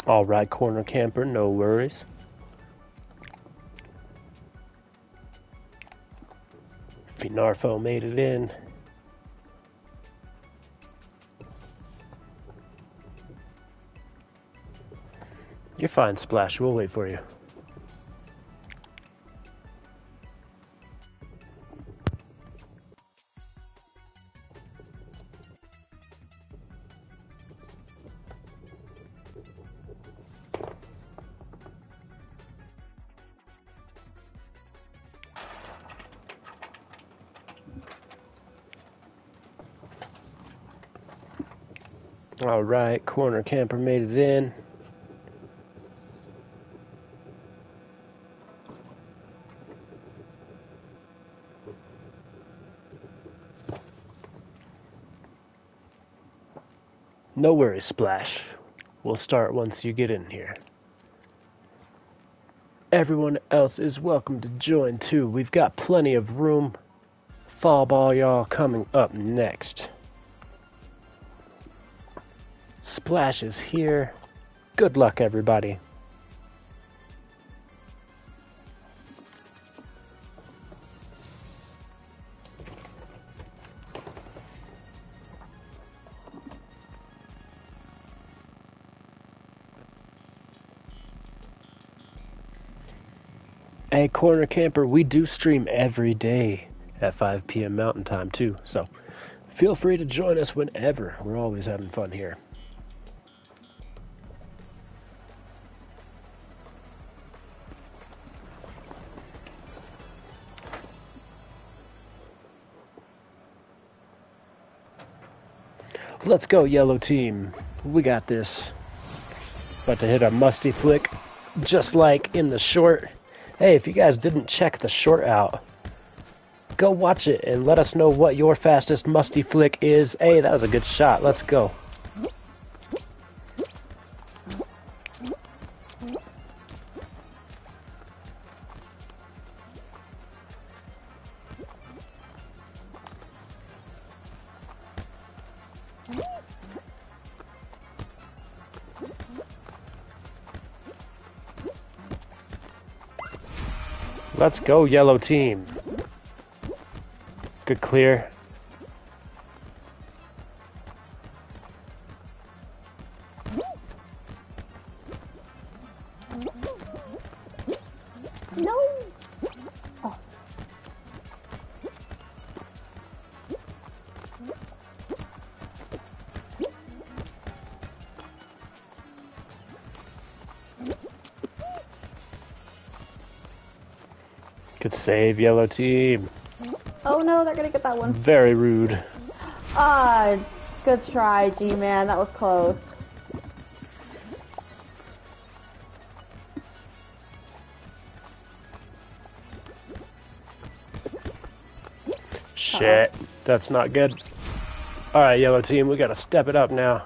All right, corner camper, no worries. Finarfo made it in. You're fine, Splash. We'll wait for you. All right, corner camper made it in. No worries, Splash. We'll start once you get in here. Everyone else is welcome to join too. We've got plenty of room. Fall Ball Y'all coming up next. Splash is here. Good luck, everybody. Hey, Corner Camper, we do stream every day at 5 p.m. Mountain Time, too. So feel free to join us whenever. We're always having fun here. Let's go, yellow team. We got this. About to hit a musty flick, just like in the short. Hey, if you guys didn't check the short out, go watch it and let us know what your fastest musty flick is. Hey, that was a good shot. Let's go. Let's go, yellow team. Good clear. No. Oh. Good save, yellow team. Oh no, they're gonna get that one. Very rude. Ah, good try, G-Man. That was close. Shit, that's not good. All right, yellow team, we gotta step it up now.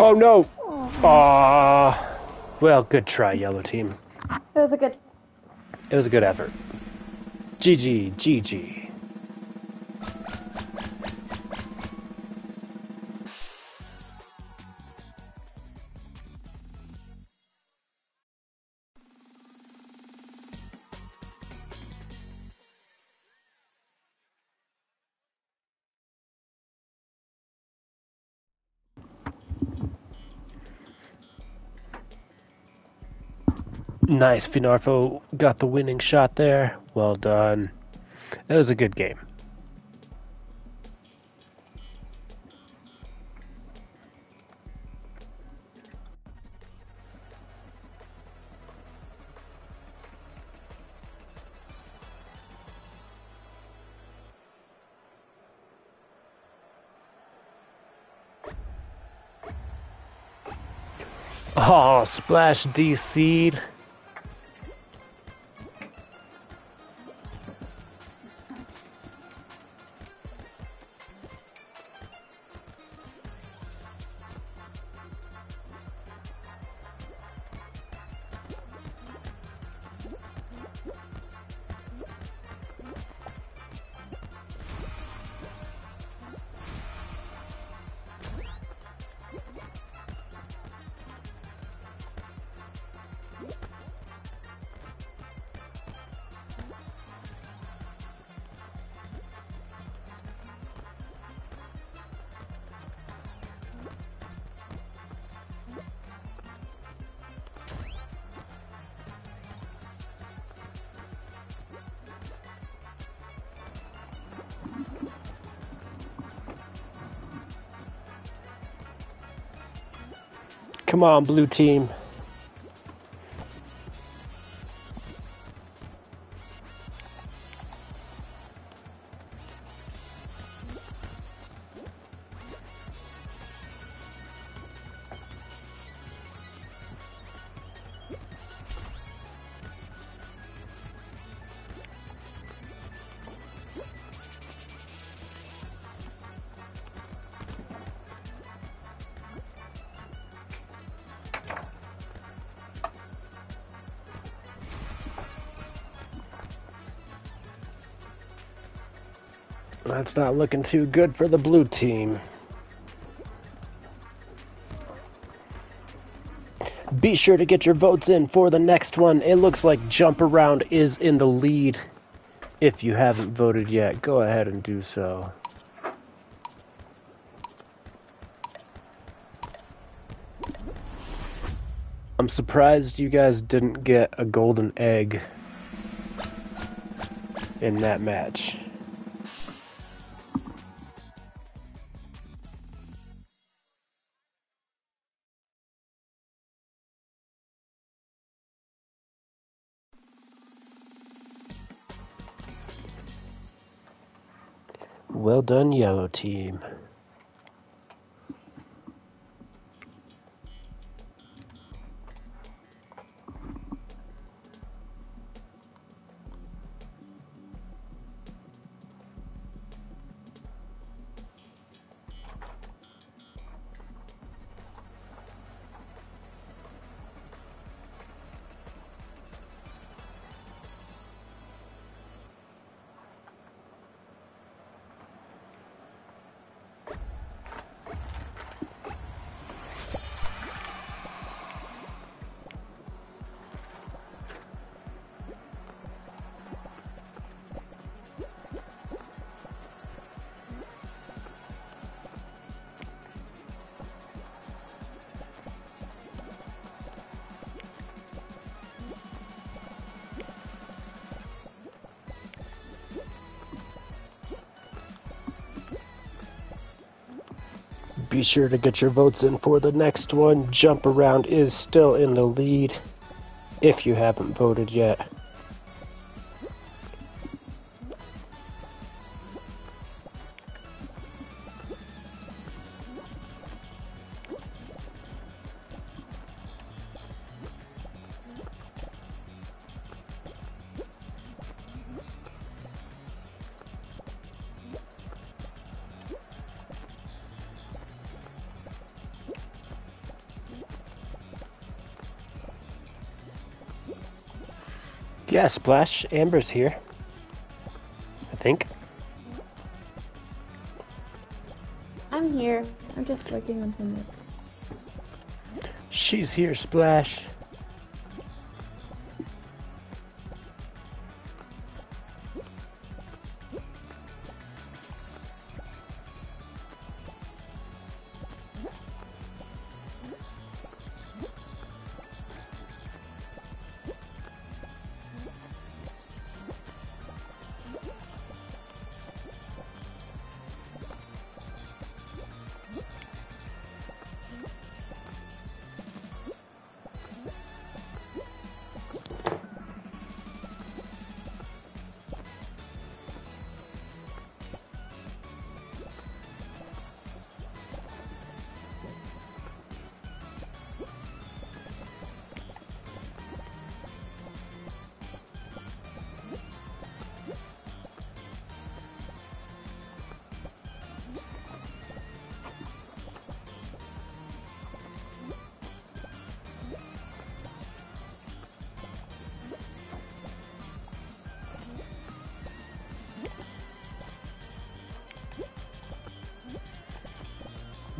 Oh no! Ah, well, good try, yellow team. It was a good effort. GG, GG. Nice, Finarfo got the winning shot there. Well done. That was a good game. Oh, Splash DC'd. Come on, blue team. That's not looking too good for the blue team. Be sure to get your votes in for the next one. It looks like Jump Around is in the lead. If you haven't voted yet, go ahead and do so. I'm surprised you guys didn't get a golden egg in that match. Well done, yellow team. Be sure to get your votes in for the next one. Jump Around is still in the lead if you haven't voted yet. Yeah, Splash, Amber's here, I think. I'm here. I'm just working on something. She's here, Splash.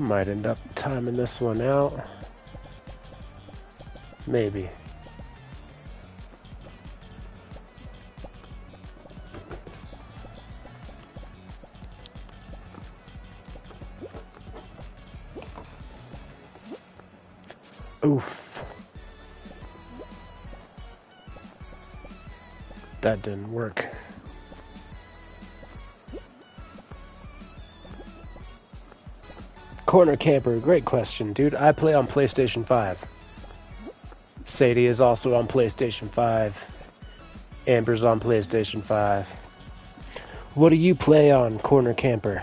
Might end up timing this one out. Maybe. Oof. That didn't work. Corner Camper, great question, dude. I play on PlayStation 5. Sadie is also on PlayStation 5. Amber's on PlayStation 5. What do you play on, Corner Camper?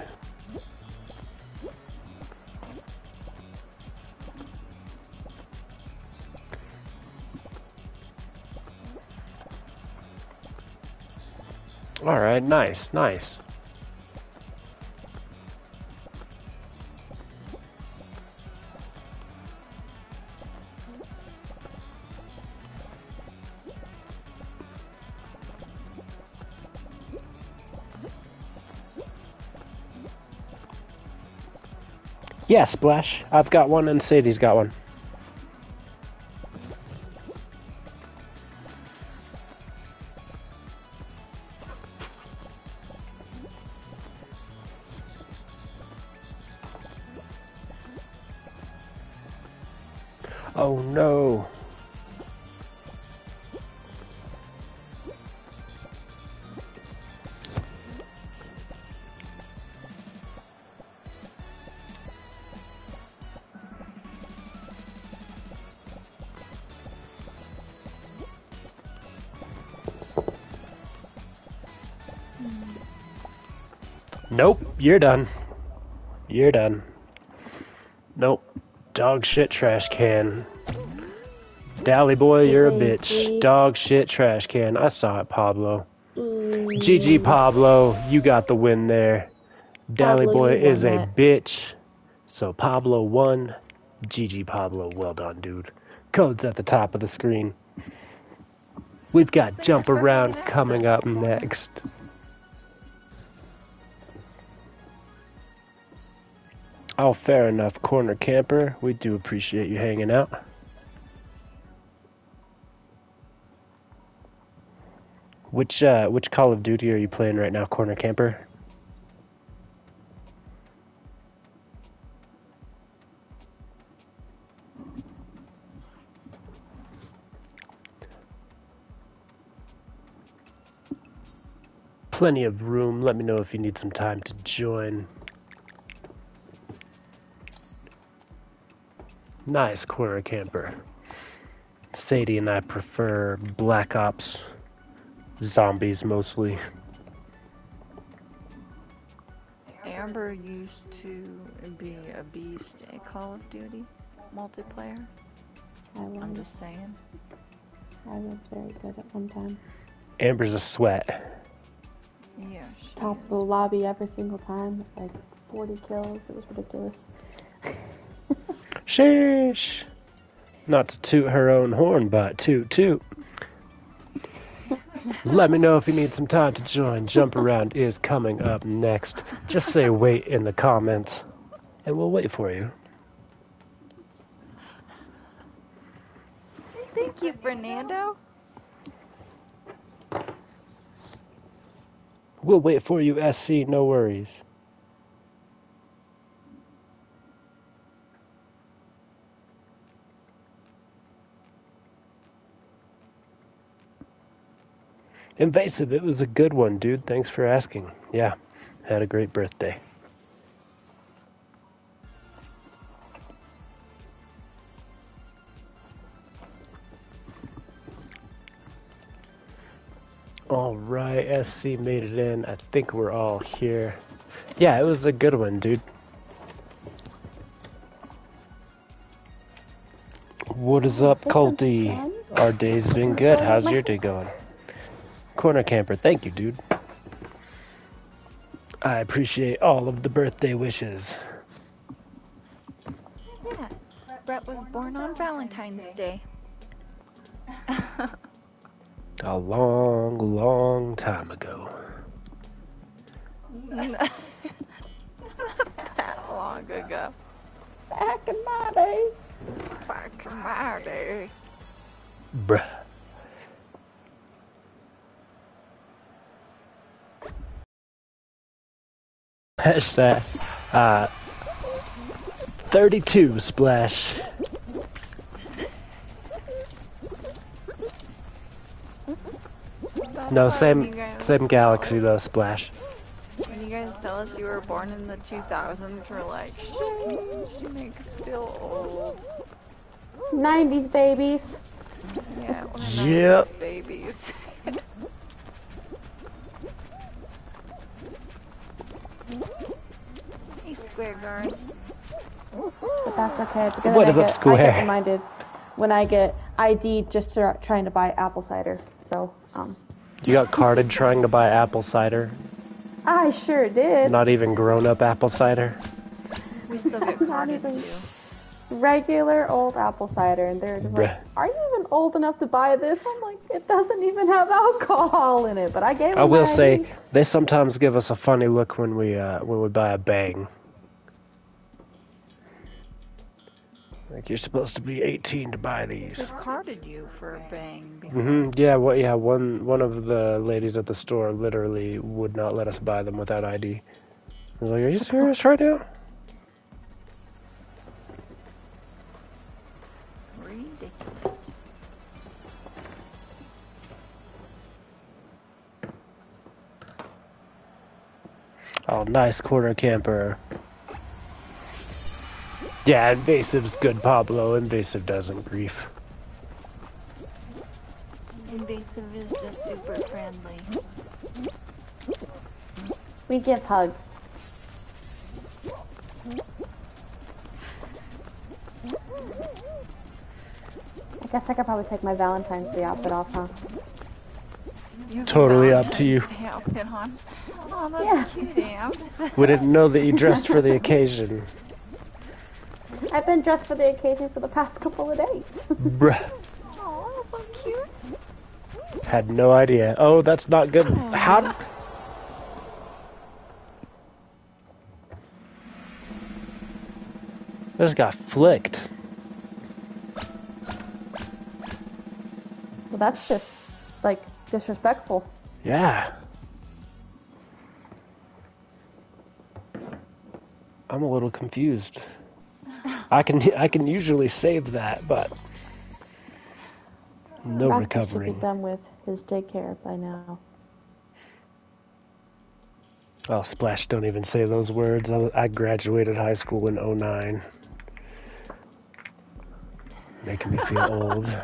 All right, nice, nice. Yeah, Splash. I've got one and Sadie's got one. Oh no. Nope, you're done. You're done. Nope. Dog shit trash can. Dally boy, you're a bitch. Dog shit trash can. I saw it, Pablo. GG, Pablo. You got the win there. Dally boy is a bitch. So Pablo won. GG, Pablo. Well done, dude. Code's at the top of the screen. We've got Jump Around coming up next. Oh, fair enough, Corner Camper. We do appreciate you hanging out. Which Call of Duty are you playing right now, Corner Camper? Plenty of room. Let me know if you need some time to join. Nice, Corner Camper. Sadie and I prefer Black Ops. Zombies, mostly. Amber used to be a beast at Call of Duty multiplayer. I'm just saying. I was very good at one time. Amber's a sweat. Yeah, she topped the lobby every single time with like 40 kills. It was ridiculous. Sheesh! Not to toot her own horn, but toot toot. Let me know if you need some time to join. Jump Around is coming up next. Just say wait in the comments, and we'll wait for you. Thank you, Fernando. We'll wait for you, SC, no worries. Invasive, it was a good one, dude. Thanks for asking. Yeah, had a great birthday. All right, SC made it in. I think we're all here. Yeah, it was a good one, dude. What is up, Colty? Our day's been good. How's your day going? Corner Camper, thank you, dude. I appreciate all of the birthday wishes. Yeah, Brett was born on Valentine's Day. A long, long time ago. Not that long ago. Back in my day. Back in my day. Bruh. Hashtag 32 Splash. No, same galaxy though, Splash. When you guys tell us you were born in the 2000s, we're like, she makes us feel old. 90s babies. Yeah, we're 90s babies. Hey, Square Guard. But that's okay. Because what is up, Square? I get reminded when I get ID just trying to buy apple cider. So, You got carded trying to buy apple cider? I sure did. Not even grown-up apple cider? We still get carded, too. Regular old apple cider. And they're just like, are you even old enough to buy this? I'm like, it doesn't even have alcohol in it, but I gave it. I will say, they sometimes give us a funny look when we buy a bang. Like, you're supposed to be 18 to buy these. They've carded you for a bang. Yeah, well, yeah, one of the ladies at the store literally would not let us buy them without ID. I was like, are you serious right now? Ridiculous. Oh, nice quarter camper. Yeah, invasive's good, Pablo. Invasive doesn't grief. Invasive is just super friendly. We give hugs. I guess I could probably take my Valentine's Day outfit off, huh? Totally up to you. On. Oh, that's yeah. Cute, we didn't know that you dressed for the occasion. I've been dressed for the occasion for the past couple of days. Bruh. Aw, that's so cute. Had no idea. Oh, that's not good. Oh. How? I just got flicked. Well, that's just, like, disrespectful. Yeah. I'm a little confused. I can usually save that, but no recovering. Should be done with his daycare by now. Oh, Splash, don't even say those words. I graduated high school in 09. Making me feel old.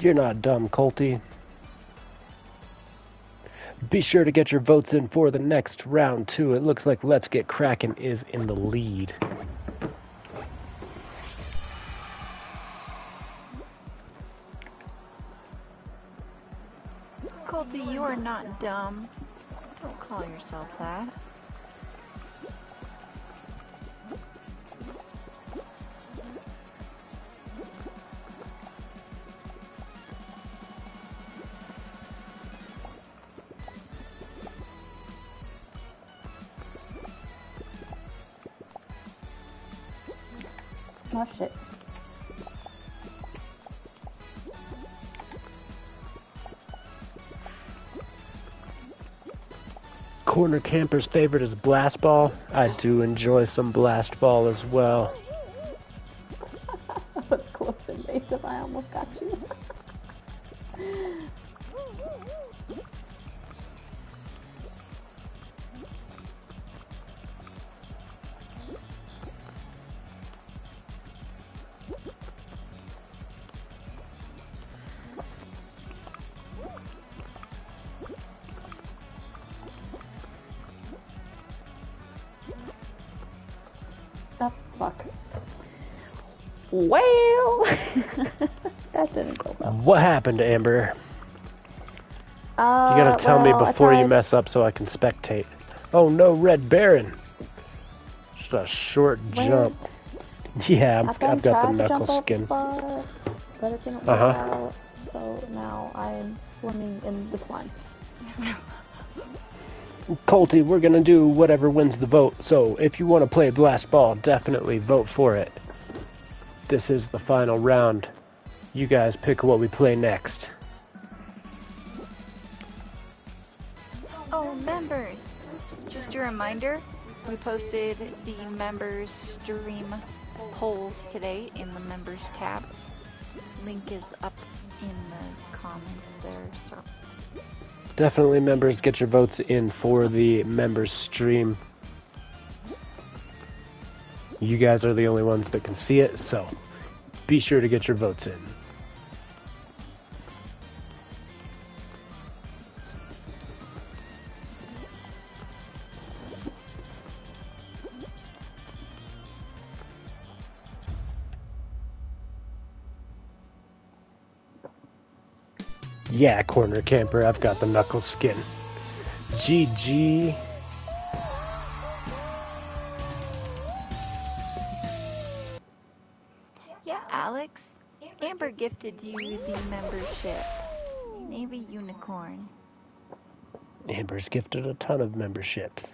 You're not dumb, Colty. Be sure to get your votes in for the next round, too. It looks like Let's Get Crackin' is in the lead. Colty, you are not dumb. Don't call yourself that. Oh, shit. Corner Camper's favorite is Blast Ball. I do enjoy some Blast Ball as well. That was close, Invasive. I almost got you. Well, that didn't go well. What happened, Amber? You gotta tell me before you mess up so I can spectate. Oh no, Red Baron! Just a short jump. Yeah, I've got the knuckle skin. But it didn't work out, so now I'm swimming in the slime. Colty, we're gonna do whatever wins the vote, so if you want to play Blast Ball, definitely vote for it. This is the final round. You guys pick what we play next. Oh, members! Just a reminder, we posted the members stream polls today in the members tab. Link is up in the comments there, so. Definitely, members, get your votes in for the members stream. You guys are the only ones that can see it, so be sure to get your votes in. Yeah, Corner Camper, I've got the knuckle skin. GG. Amber gifted you the membership. Navy Unicorn. Amber's gifted a ton of memberships.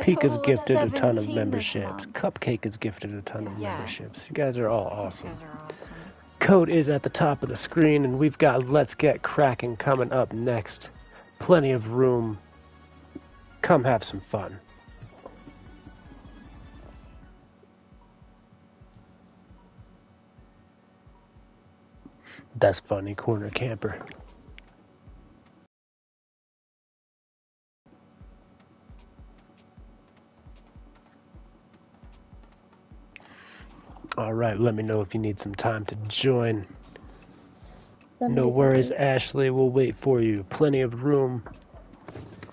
Pika's gifted a ton of memberships. Cupcake is gifted a ton of memberships. You guys are all awesome. Code is at the top of the screen, and we've got Let's Get Crackin' coming up next. Plenty of room. Come have some fun. That's funny, Corner Camper. All right, let me know if you need some time to join. No worries, Ashley. We'll wait for you. Plenty of room,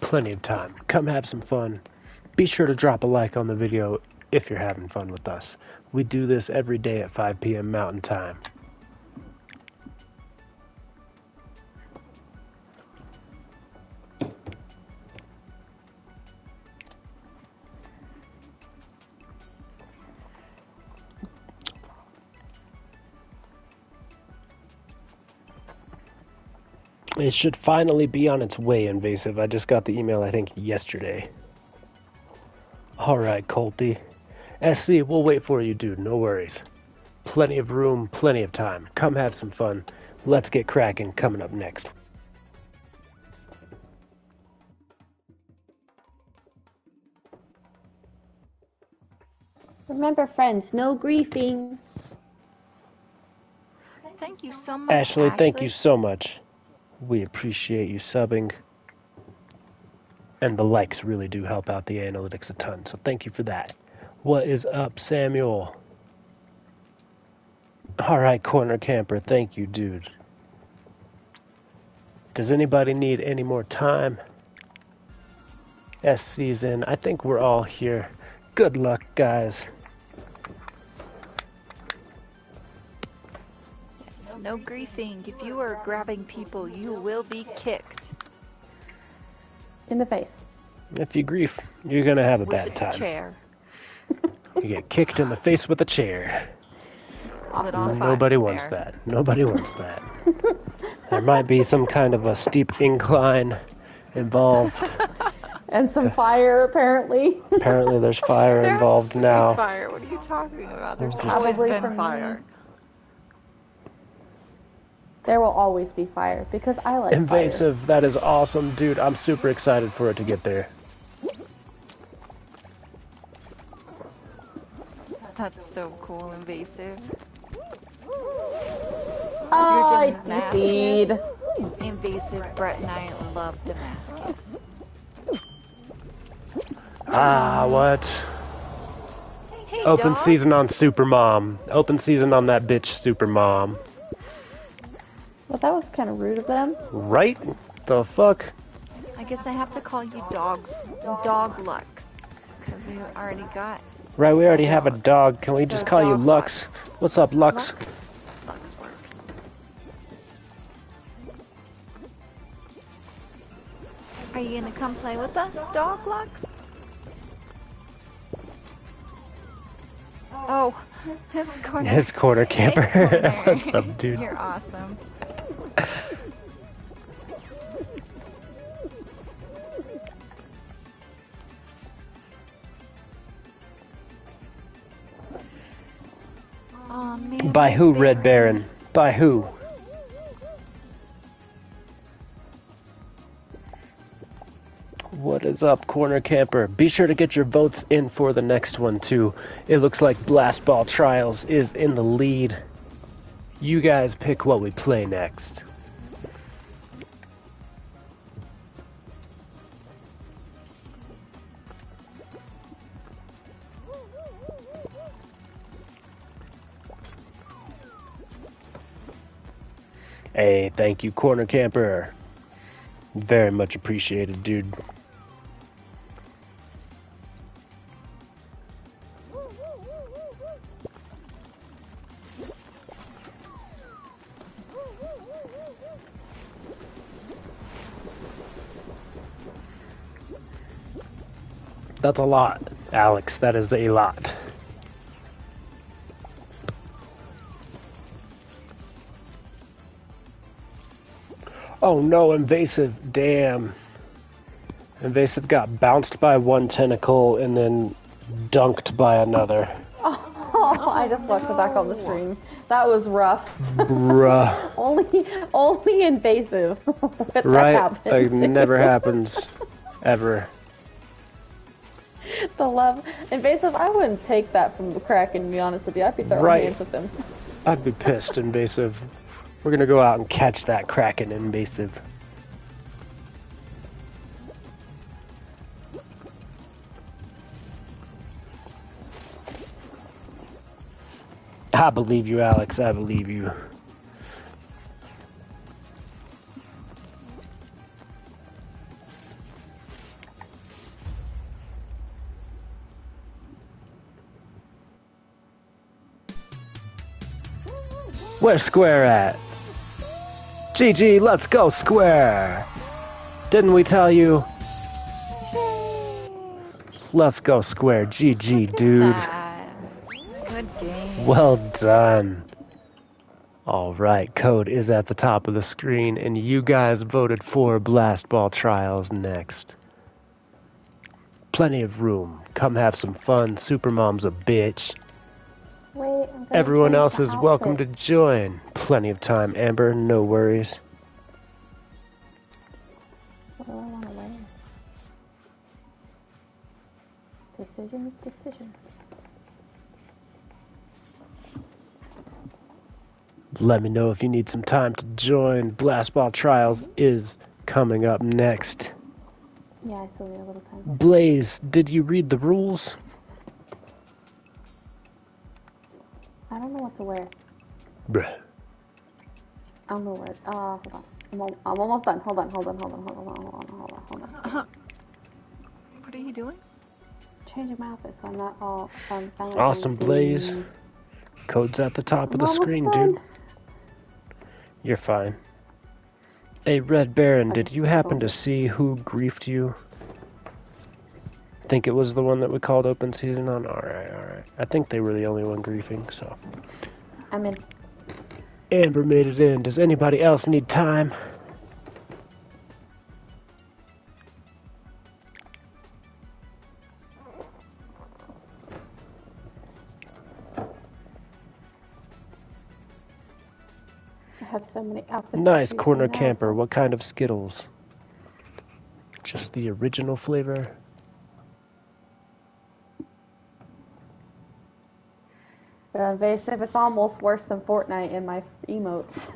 plenty of time. Come have some fun. Be sure to drop a like on the video if you're having fun with us. We do this every day at 5 p.m. Mountain Time. It should finally be on its way, Invasive. I just got the email, I think, yesterday. Alright, Colty. SC, we'll wait for you, dude. No worries. Plenty of room, plenty of time. Come have some fun. Let's Get Crackin' coming up next. Remember, friends, no griefing. Thank you so much, Ashley. Thank you so much. We appreciate you subbing, and the likes really do help out the analytics a ton, so thank you for that. What is up, Samuel? Alright, Corner Camper, thank you, dude. Does anybody need any more time? SC's in. I think we're all here. Good luck, guys. No griefing. If you are grabbing people, you will be kicked. In the face. If you grief, you're going to have a bad time. With a chair. You get kicked in the face with a chair. Nobody wants that. Nobody wants that. There might be some kind of a steep incline involved. And some fire, apparently. Apparently there's fire involved now. Fire. What are you talking about? There's always been fire. There will always be fire, because I like Invasive, fire. That is awesome, dude. I'm super excited for it to get there. That's so cool, Invasive. Oh, indeed. Invasive, Brett and I love Damascus. Ah, what? Hey, open dog. Season on Supermom. Open season on that bitch Supermom. Well, that was kind of rude of them. Right? The fuck? I guess I have to call you dogs. Dog Lux. Because we already got... Right, we already have a dog. Can we just call you Lux? What's up, Lux? Lux works. Are you going to come play with us, Dog Lux? Oh, that's Corner. It's Corner Camper. What's up, dude? You're awesome. Oh, man. By who, Red Baron? By who? What is up, Corner Camper? Be sure to get your votes in for the next one, too. It looks like Blast Ball Trials is in the lead. You guys pick what we play next. Hey, thank you, Corner Camper. Very much appreciated, dude. That's a lot, Alex. That is a lot. Oh no, Invasive. Damn. Invasive got bounced by one tentacle and then dunked by another. Oh, I just watched it back on the stream. That was rough. Bruh. only Invasive. Right? Like, never happens. Ever. The love. Invasive, I wouldn't take that from the Kraken, to be honest with you. I'd be throwing hands with them. I'd be pissed, Invasive. We're gonna go out and catch that Kraken, Invasive. I believe you, Alex. I believe you. Where's Square at? GG, let's go, Square! Didn't we tell you? Let's go, Square. GG, dude. Good game. Well done. Alright, code is at the top of the screen, and you guys voted for Blast Ball Trials next. Plenty of room. Come have some fun. Supermom's a bitch. Wait, everyone else is welcome to join. Plenty of time, Amber. No worries. What do I want to wear? Decisions, decisions. Let me know if you need some time to join. Blast Ball Trials is coming up next. Yeah, I still need a little time. Blaze, did you read the rules? I don't know what to wear. Bruh. I don't know what. Hold on. I'm almost done. Hold on. What are you doing? Changing my outfit so I'm not all fancy. Awesome, Blaze. Code's at the top of the screen, dude. You're fine. Hey, Red Baron, did you happen to see who griefed you? I think it was the one that we called open season on? Alright. I think they were the only one griefing, so. I'm in. Amber made it in. Does anybody else need time? Have so many outfits. Nice, corner camper. What kind of Skittles? Just the original flavor. They're Invasive. It's almost worse than Fortnite in my emotes.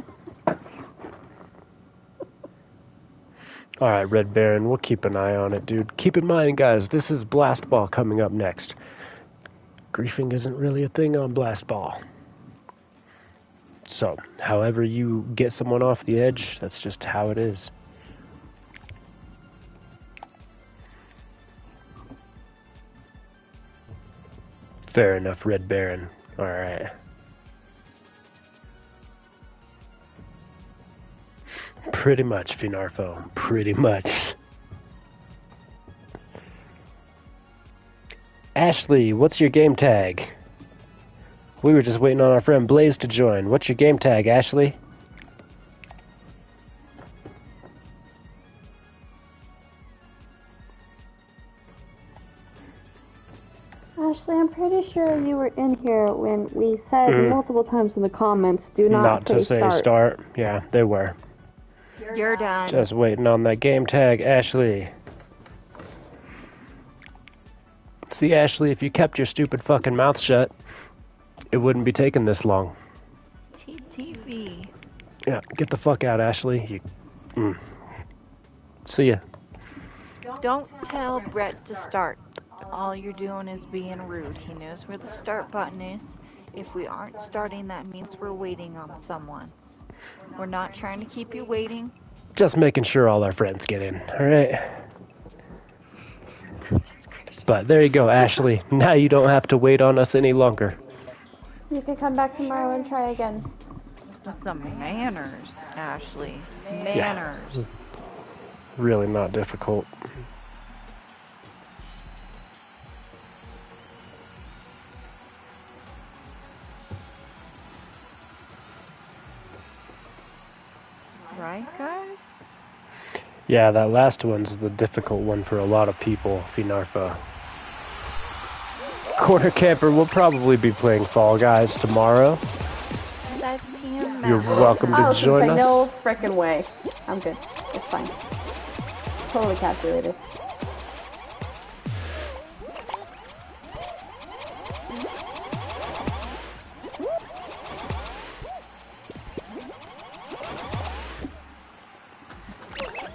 Alright, Red Baron, we'll keep an eye on it, dude. Keep in mind, guys, this is Blast Ball coming up next. Griefing isn't really a thing on Blast Ball. So, however you get someone off the edge, that's just how it is. Fair enough, Red Baron. Alright. Pretty much, Finarfo. Pretty much. Ashley, what's your game tag? We were just waiting on our friend Blaze to join. What's your game tag, Ashley? Ashley, I'm pretty sure you were in here when we said multiple times in the comments, do not say start. Yeah, they were. You're done. Just waiting on that game tag, Ashley. See, Ashley, if you kept your stupid fucking mouth shut, it wouldn't be taking this long. TTV. Yeah, get the fuck out, Ashley. See ya. Don't tell Brett to start. All you're doing is being rude. He knows where the start button is. If we aren't starting, that means we're waiting on someone. We're not trying to keep you waiting. Just making sure all our friends get in, alright? But there you go, Ashley. Now you don't have to wait on us any longer. You can come back tomorrow and try again. With some manners, Ashley. Manners. Yeah. Really not difficult. Right, guys? Yeah, that last one's the difficult one for a lot of people, Finarfa. Corner Camper will probably be playing Fall Guys tomorrow. You're welcome to join us. No frickin' way. I'm good. It's fine. Totally calculated.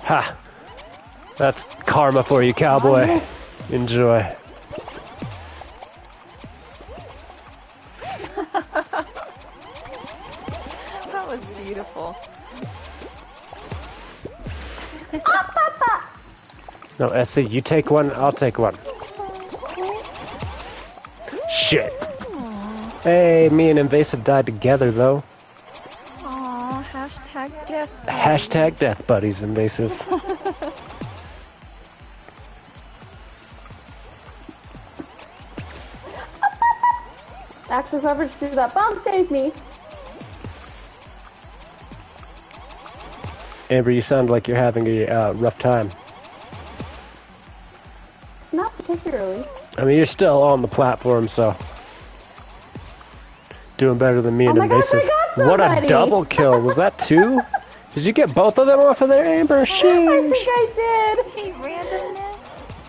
Ha! That's karma for you, cowboy. Enjoy. That was beautiful. No, Essie, you take one, I'll take one. Shit! Hey, me and Invasive died together, though. Hashtag death buddies, Invasive. Actually, whoever threw that bomb saved me. Amber, you sound like you're having a rough time. Not particularly. I mean, you're still on the platform, so. Doing better than me and Invasive. Oh my gosh, I got somebody. What a double kill. Was that two? Did you get both of them off of there, Amber? Sheesh. I think I did. Hey, randomness.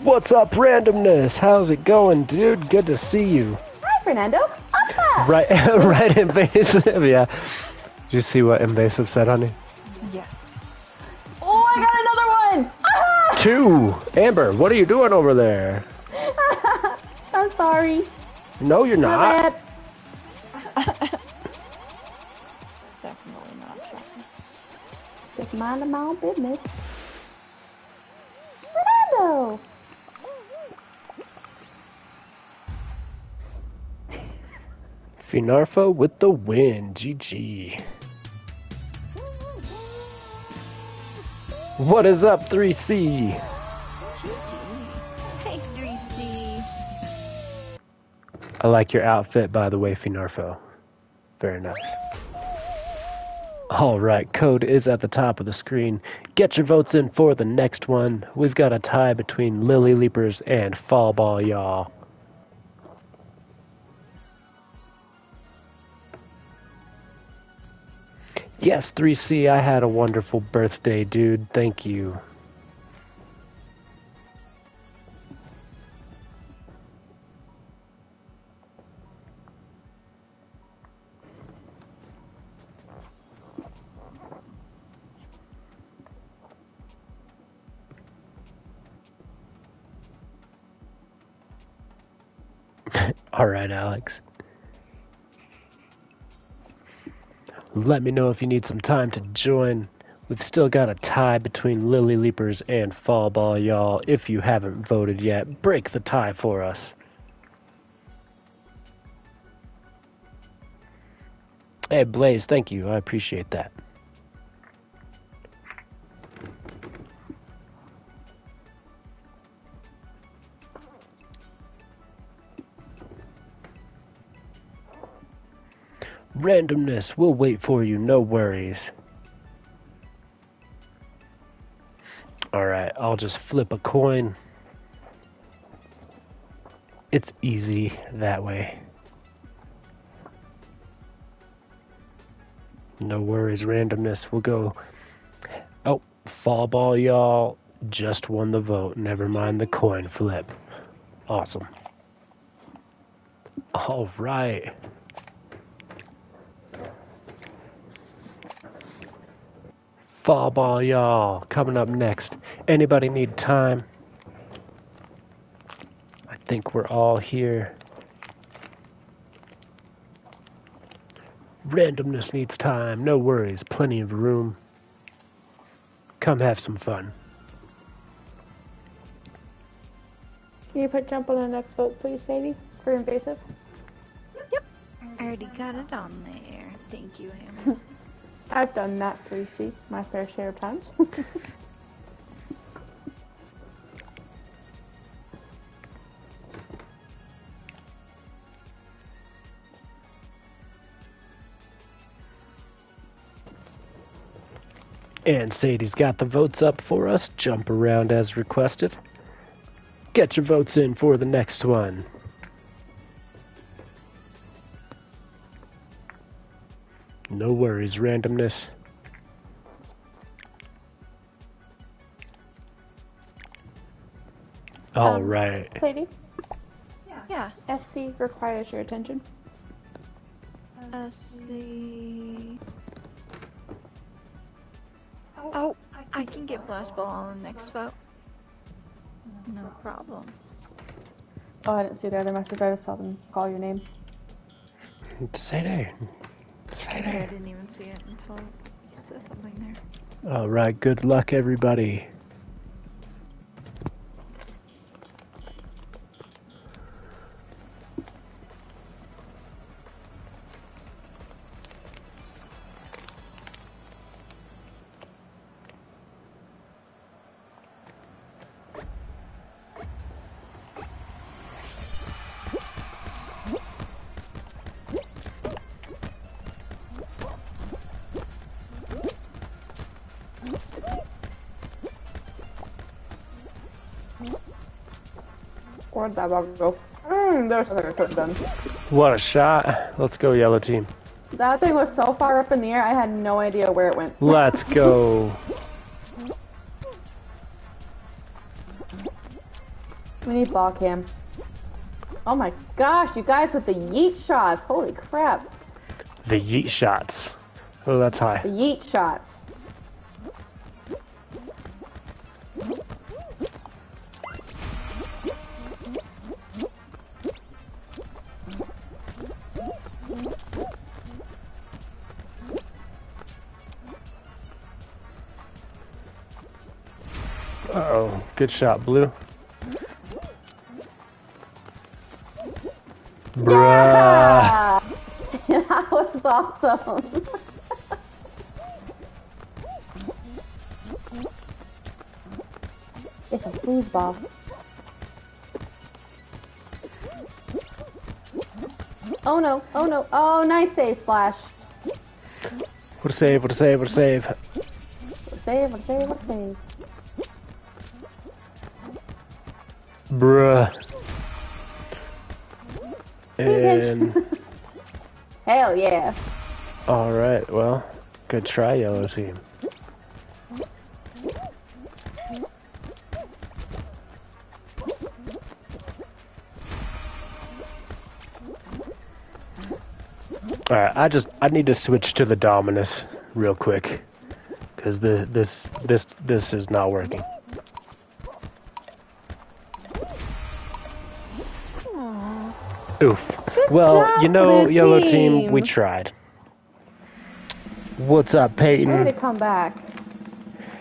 What's up, randomness? How's it going, dude? Good to see you. Hi, Fernando. Opa. Right, right, Invasive. Yeah. Did you see what Invasive said, honey? Yes. Oh, I got another one. Aha! Two. Amber, what are you doing over there? I'm sorry. No, you're not. Definitely not sorry. Just minding my own business. Fernando! Finarfa with the win. GG. What is up, 3C? GG. Hey, 3C. I like your outfit, by the way, Finarfa. Very nice. Alright, code is at the top of the screen. Get your votes in for the next one. We've got a tie between Lily Leapers and Fall Ball Y'all. Yes, 3C, I had a wonderful birthday, dude. Thank you. All right, Alex. Let me know if you need some time to join. We've still got a tie between Lily Leapers and Fall Ball Y'all. If you haven't voted yet, break the tie for us. Hey, Blaze, thank you. I appreciate that. Randomness, we'll wait for you, no worries. Alright, I'll just flip a coin. It's easy that way. No worries, randomness, we'll go. Oh, Fall Ball Y'all just won the vote, never mind the coin flip. Awesome. Alright. Fall Ball Y'all coming up next. Anybody need time? I think we're all here. Randomness needs time. No worries. Plenty of room. Come have some fun. Can you put jump on the next vote, please, Sadie? For Invasive? Yep. I already got it on there. Thank you, Amber. I've done that, 3C, my fair share of times. And Sadie's got the votes up for us. Jump around as requested. Get your votes in for the next one. No worries, randomness. All right. Sadie? Yeah. Yeah. SC requires your attention. SC... Oh, I can get Blast Ball on the next vote. No problem. Oh, I didn't see the other message. I just saw them call your name. Sadie. Sadie. I didn't even see it until you said something there. All right. Good luck, everybody. Where'd that ball go? There's another clip done. What a shot. Let's go, yellow team. That thing was so far up in the air, I had no idea where it went. Let's go. We need ball cam. Oh my gosh, you guys with the yeet shots. Holy crap. The yeet shots. Oh, that's high. The yeet shots. Good shot, Blue. Yeah! Bruh. That was awesome. It's a foosball. Oh no, oh no. Oh, nice save, Splash. What a save, what a save, what a save. What a save, what a save, what a save. Bruh. And... Hell yeah. Alright, well, good try, yellow team. Alright, I need to switch to the Dominus real quick. Cause this is not working. Oof. Well, you know, yellow team, we tried. What's up, Peyton? I need to come back.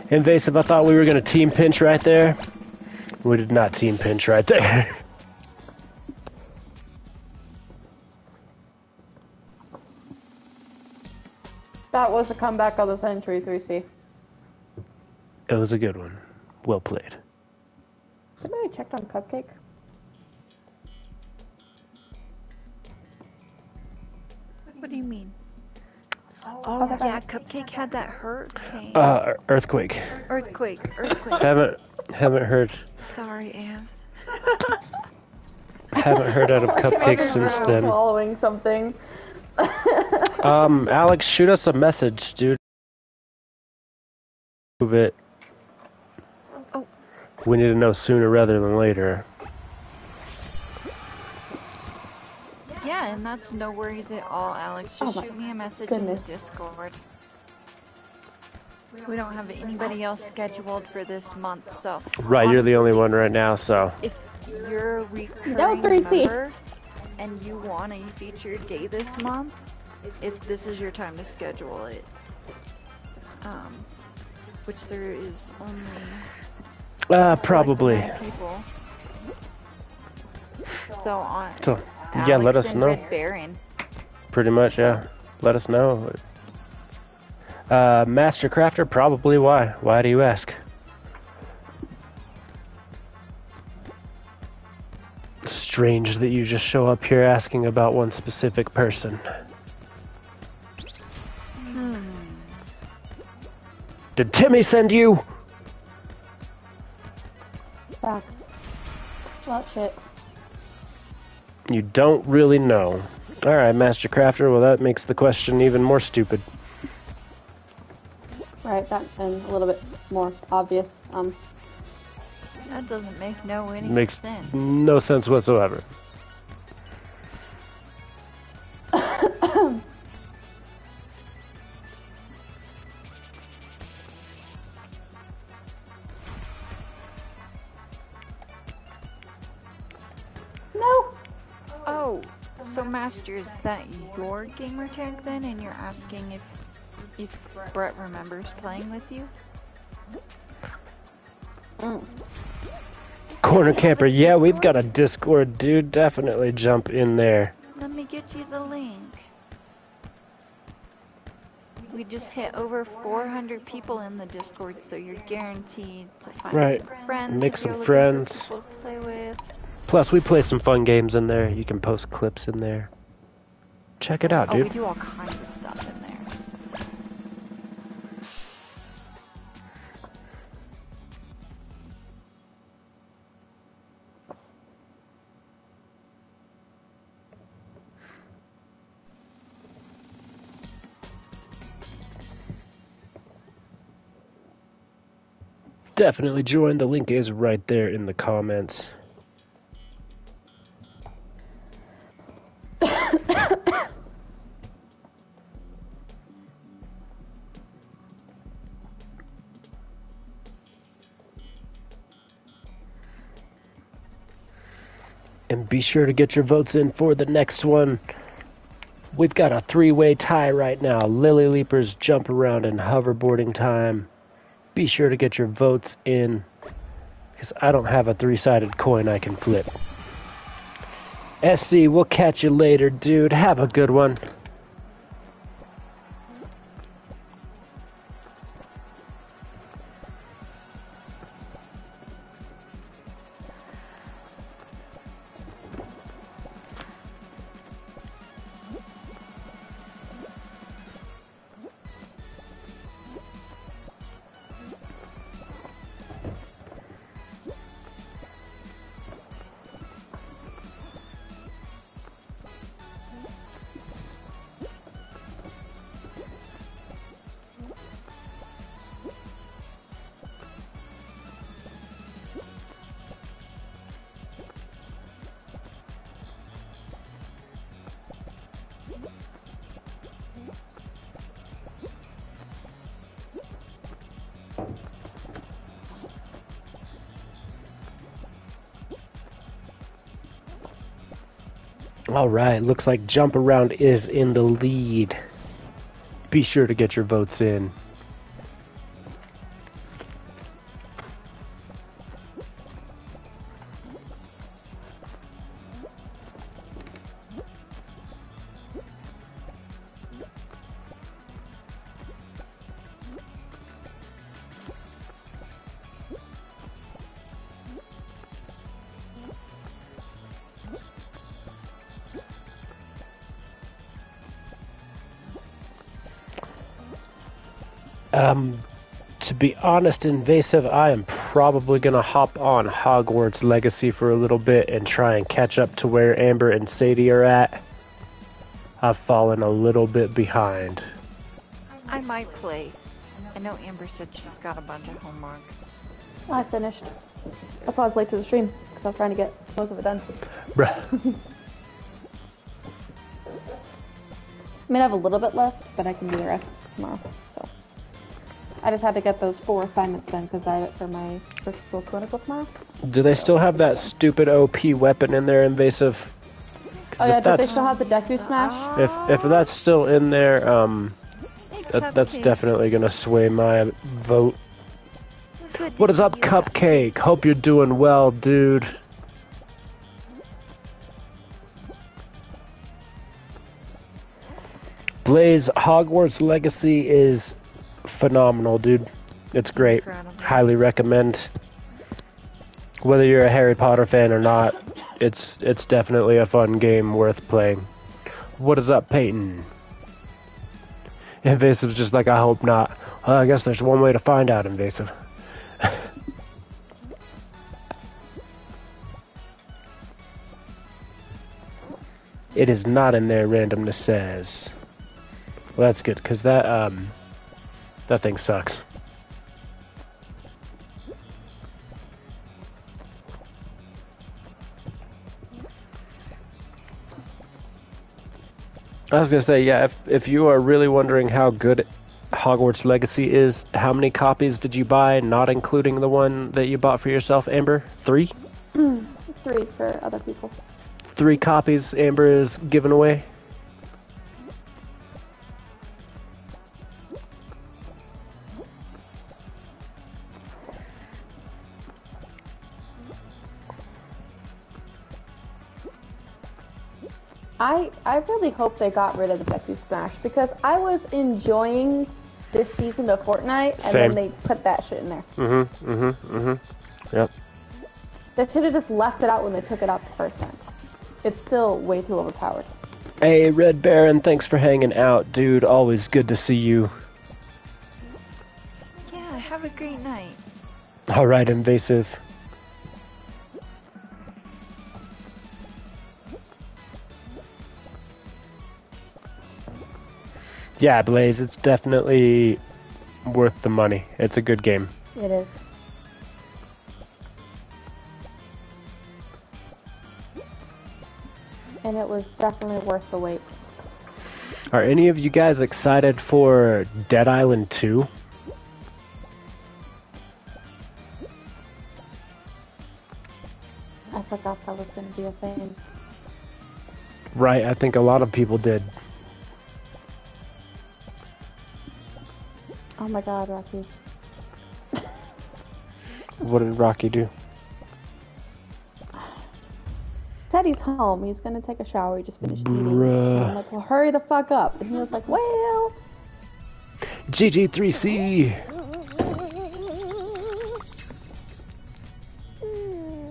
Invasive, I thought we were going to team pinch right there. We did not team pinch right there. That was a comeback of the century, 3C. It was a good one. Well played. Somebody checked on Cupcake? What do you mean? Oh yeah, Cupcake had that hurricane. Earthquake. Earthquake. Haven't heard. Sorry, Amps. Haven't heard out of Cupcake since then. Swallowing something. Alex, shoot us a message, dude. Move it. Oh. We need to know sooner rather than later. Yeah, and that's no worries at all, Alex. Just shoot me a message in the Discord. We don't have anybody else scheduled for this month, so... Right, you're the only one right now, so... If you're a recurring member and you want a featured day this month, this is your time to schedule it. Which there is only... probably. People. So on... So. Alex, yeah, let us know. Pretty much, yeah. Let us know. Master Crafter, probably why? Why do you ask? Strange that you just show up here asking about one specific person. Did Timmy send you? Facts. Well, shit. You don't really know. Alright, Master Crafter, well that makes the question even more stupid. Right, that's a little bit more obvious. That doesn't make any sense. Makes no sense whatsoever. Is that your gamer tag then, and you're asking if Brett remembers playing with you? Mm. Corner Camper, yeah, we've got a Discord, dude. Definitely jump in there. Let me get you the link. We just hit over 400 people in the Discord, so you're guaranteed to find some friends. Make some friends. To play with. Plus, we play some fun games in there. You can post clips in there. Check it out, dude. We do all kinds of stuff in there. Definitely join. The link is right there in the comments. And be sure to get your votes in for the next one. We've got a three-way tie right now. Lily Leapers, Jump Around, and Hoverboarding Time. Be sure to get your votes in, because I don't have a three-sided coin I can flip. SC, we'll catch you later, dude. Have a good one. Alright, looks like Jump Around is in the lead. Be sure to get your votes in. To be honest, Invasive, I am probably going to hop on Hogwarts Legacy for a little bit and try and catch up to where Amber and Sadie are at. I've fallen a little bit behind. I might play. I know Amber said she's got a bunch of homework. I finished. That's why I was late to the stream, because I was trying to get most of it done. Bruh. I mean, I have a little bit left, but I can do the rest tomorrow. I just had to get those 4 assignments done because I have it for my virtual clinical tomorrow. Do they still have that stupid OP weapon in there, Invasive? Oh yeah, do they still have the Deku Smash? If that's still in there, that's definitely gonna sway my vote. What is up, Cupcake? Hope you're doing well, dude. Blaze, Hogwarts Legacy is phenomenal, dude. It's great. Highly recommend. Whether you're a Harry Potter fan or not, it's definitely a fun game worth playing. What is up, Peyton? Invasive's just like, I hope not. Well, I guess there's one way to find out, Invasive. It is not in there, randomness says. Well, that's good, because that, that thing sucks. I was gonna say, yeah, if you are really wondering how good Hogwarts Legacy is, how many copies did you buy, not including the one that you bought for yourself, Amber? 3? 3 for other people. 3 copies Amber is giving away. I really hope they got rid of the Becky Smash, because I was enjoying this season of Fortnite, and then they put that shit in there. Yep. They should have just left it out when they took it out the first time. It's still way too overpowered. Hey, Red Baron, thanks for hanging out, dude. Always good to see you. Yeah, have a great night. All right, Invasive. Yeah, Blaze, it's definitely worth the money. It's a good game. It is. And it was definitely worth the wait. Are any of you guys excited for Dead Island 2? I forgot that was going to be a thing. Right, I think a lot of people did. Oh my god, Rocky. What did Rocky do? Teddy's home. He's gonna take a shower. He just finished eating. And I'm like, well, hurry the fuck up. And he was like, well. GG3C.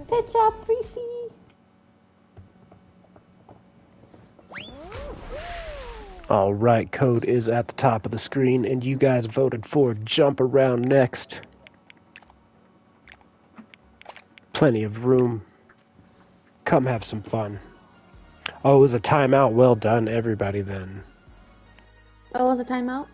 Good job, 3C. All right, code is at the top of the screen, and you guys voted for Jump Around next. Plenty of room. Come have some fun. Oh, it was a timeout. Well done, everybody, then. Oh, it was a timeout?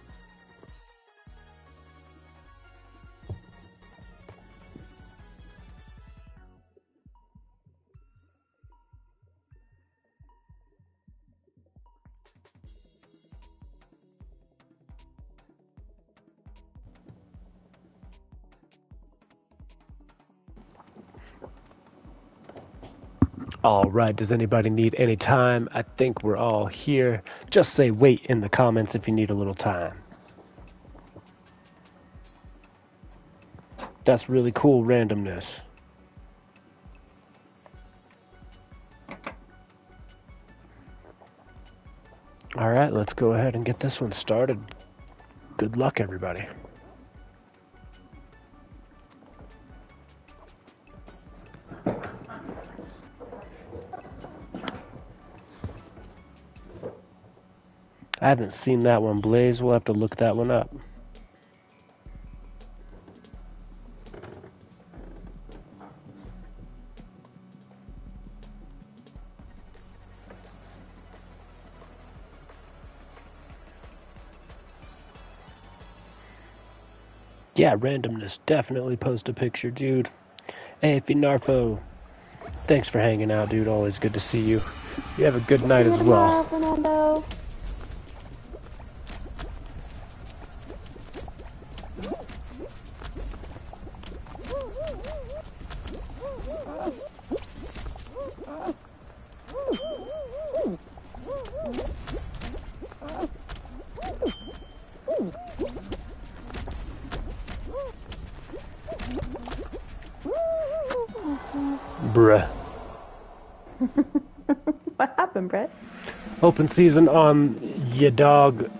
All right, does anybody need any time? I think we're all here. Just say wait in the comments if you need a little time. That's really cool randomness. All right, let's go ahead and get this one started. Good luck, everybody. I haven't seen that one, Blaze. We'll have to look that one up. Yeah, randomness definitely post a picture, dude. Hey, Finarfo, thanks for hanging out, dude. Always good to see you. You have a good night as well. Fernando. Open season on your dog,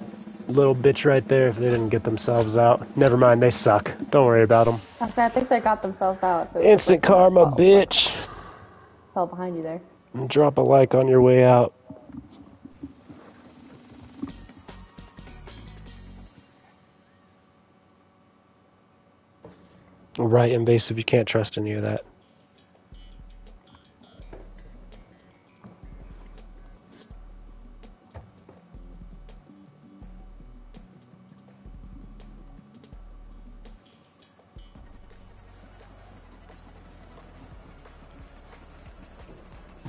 little bitch right there. If they didn't get themselves out, never mind. They suck. Don't worry about them. I think they got themselves out. Instant karma, bitch. Fell behind you there. And drop a like on your way out. Right, invasive. You can't trust any of that.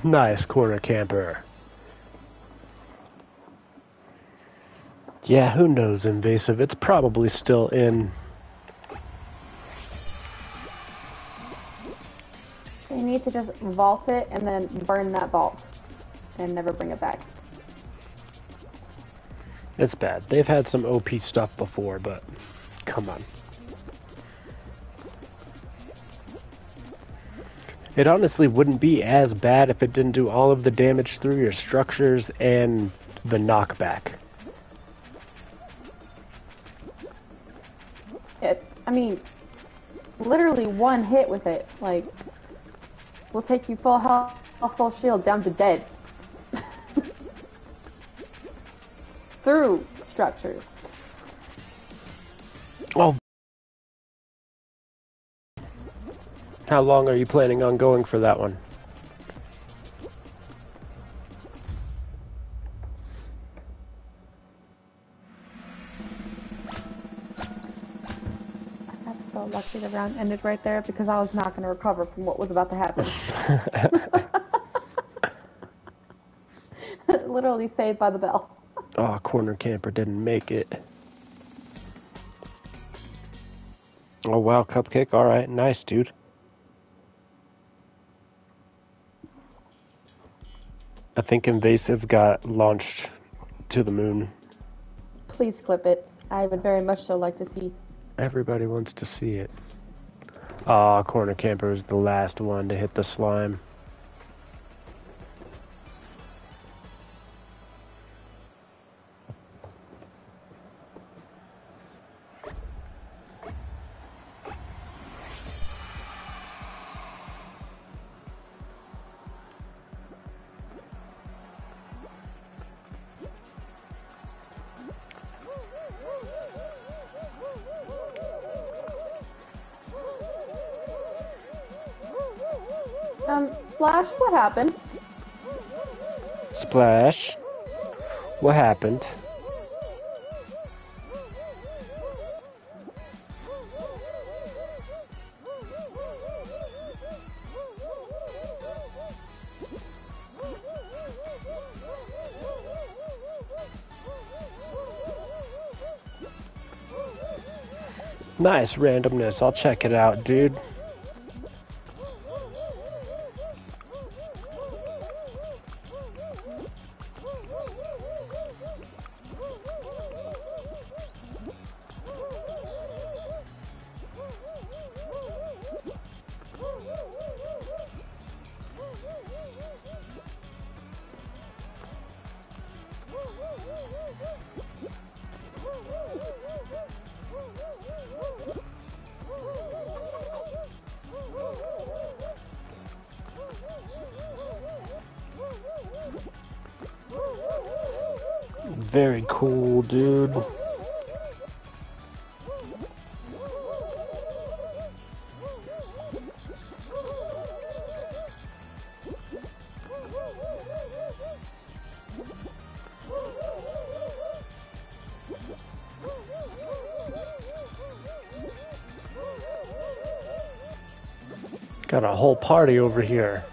Nice corner camper. Yeah, who knows, invasive? It's probably still in. You need to just vault it and then burn that vault and never bring it back. It's bad. They've had some OP stuff before, but come on. It honestly wouldn't be as bad if it didn't do all of the damage through your structures and the knockback. It, I mean, literally one hit with it, like, will take you full health, full shield, down to dead. Through structures. Well. How long are you planning on going for that one? I got so lucky the round ended right there because I was not going to recover from what was about to happen. Literally saved by the bell. Oh, corner camper didn't make it. Oh, wow, cupcake. All right, nice, dude. I think invasive got launched to the moon. Please clip it. I would very much so like to see. Everybody wants to see it. Ah, corner camper is the last one to hit the slime. Splash, what happened? Splash, what happened? Nice randomness, I'll check it out, dude. Very cool, dude. Got a whole party over here.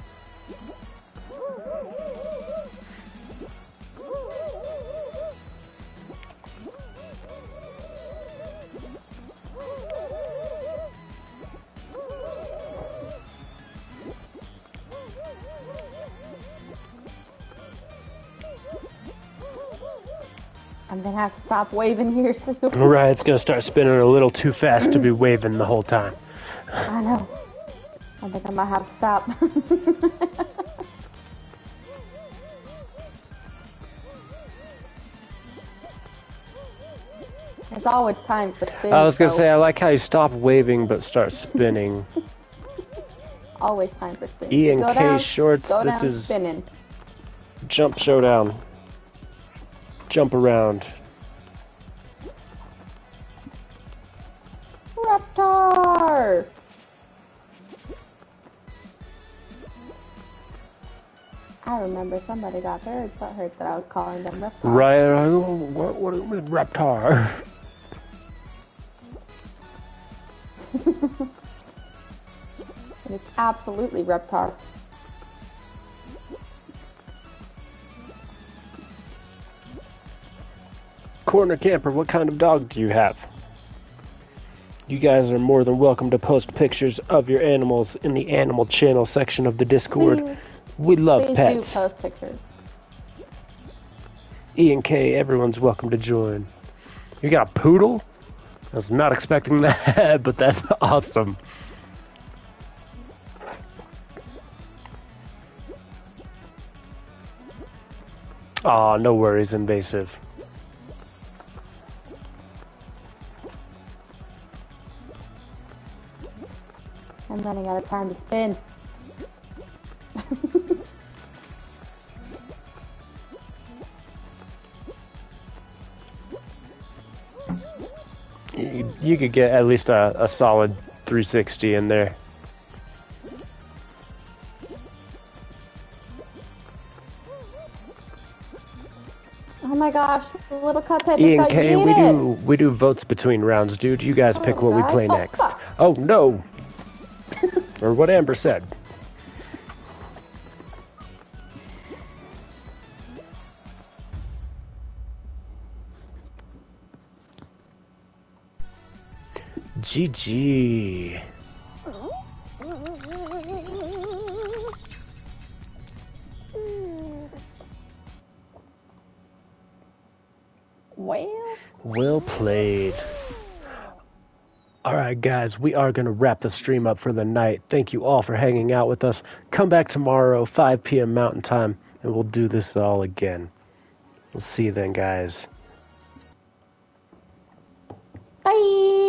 Stop waving here soon. Right, it's gonna start spinning a little too fast to be waving the whole time. I know. I think I might have to stop. It's always time to spin. I was gonna say, I like how you stop waving but start spinning. Always time for spinning. E and K down, shorts. This down, is spinning. Jump Showdown. Jump around. I remember somebody got very hurt that I was calling them Reptar. Right, what is Reptar? And it's absolutely Reptar. Corner Camper, what kind of dog do you have? You guys are more than welcome to post pictures of your animals in the animal channel section of the Discord. Please, we love pets. Do post pictures. E and K, everyone's welcome to join. You got a poodle? I was not expecting that, but that's awesome. Aw, oh, no worries, Invasive. I'm running out of time to spin. You could get at least a solid 360 in there. Oh my gosh, the little Cuphead E and K, we do votes between rounds, dude. You guys pick what we play next. Oh no! Or what Amber said. GG. Well played. Alright guys, we are going to wrap the stream up for the night. Thank you all for hanging out with us. Come back tomorrow, 5 p.m. Mountain Time, and we'll do this all again. We'll see you then, guys. Bye!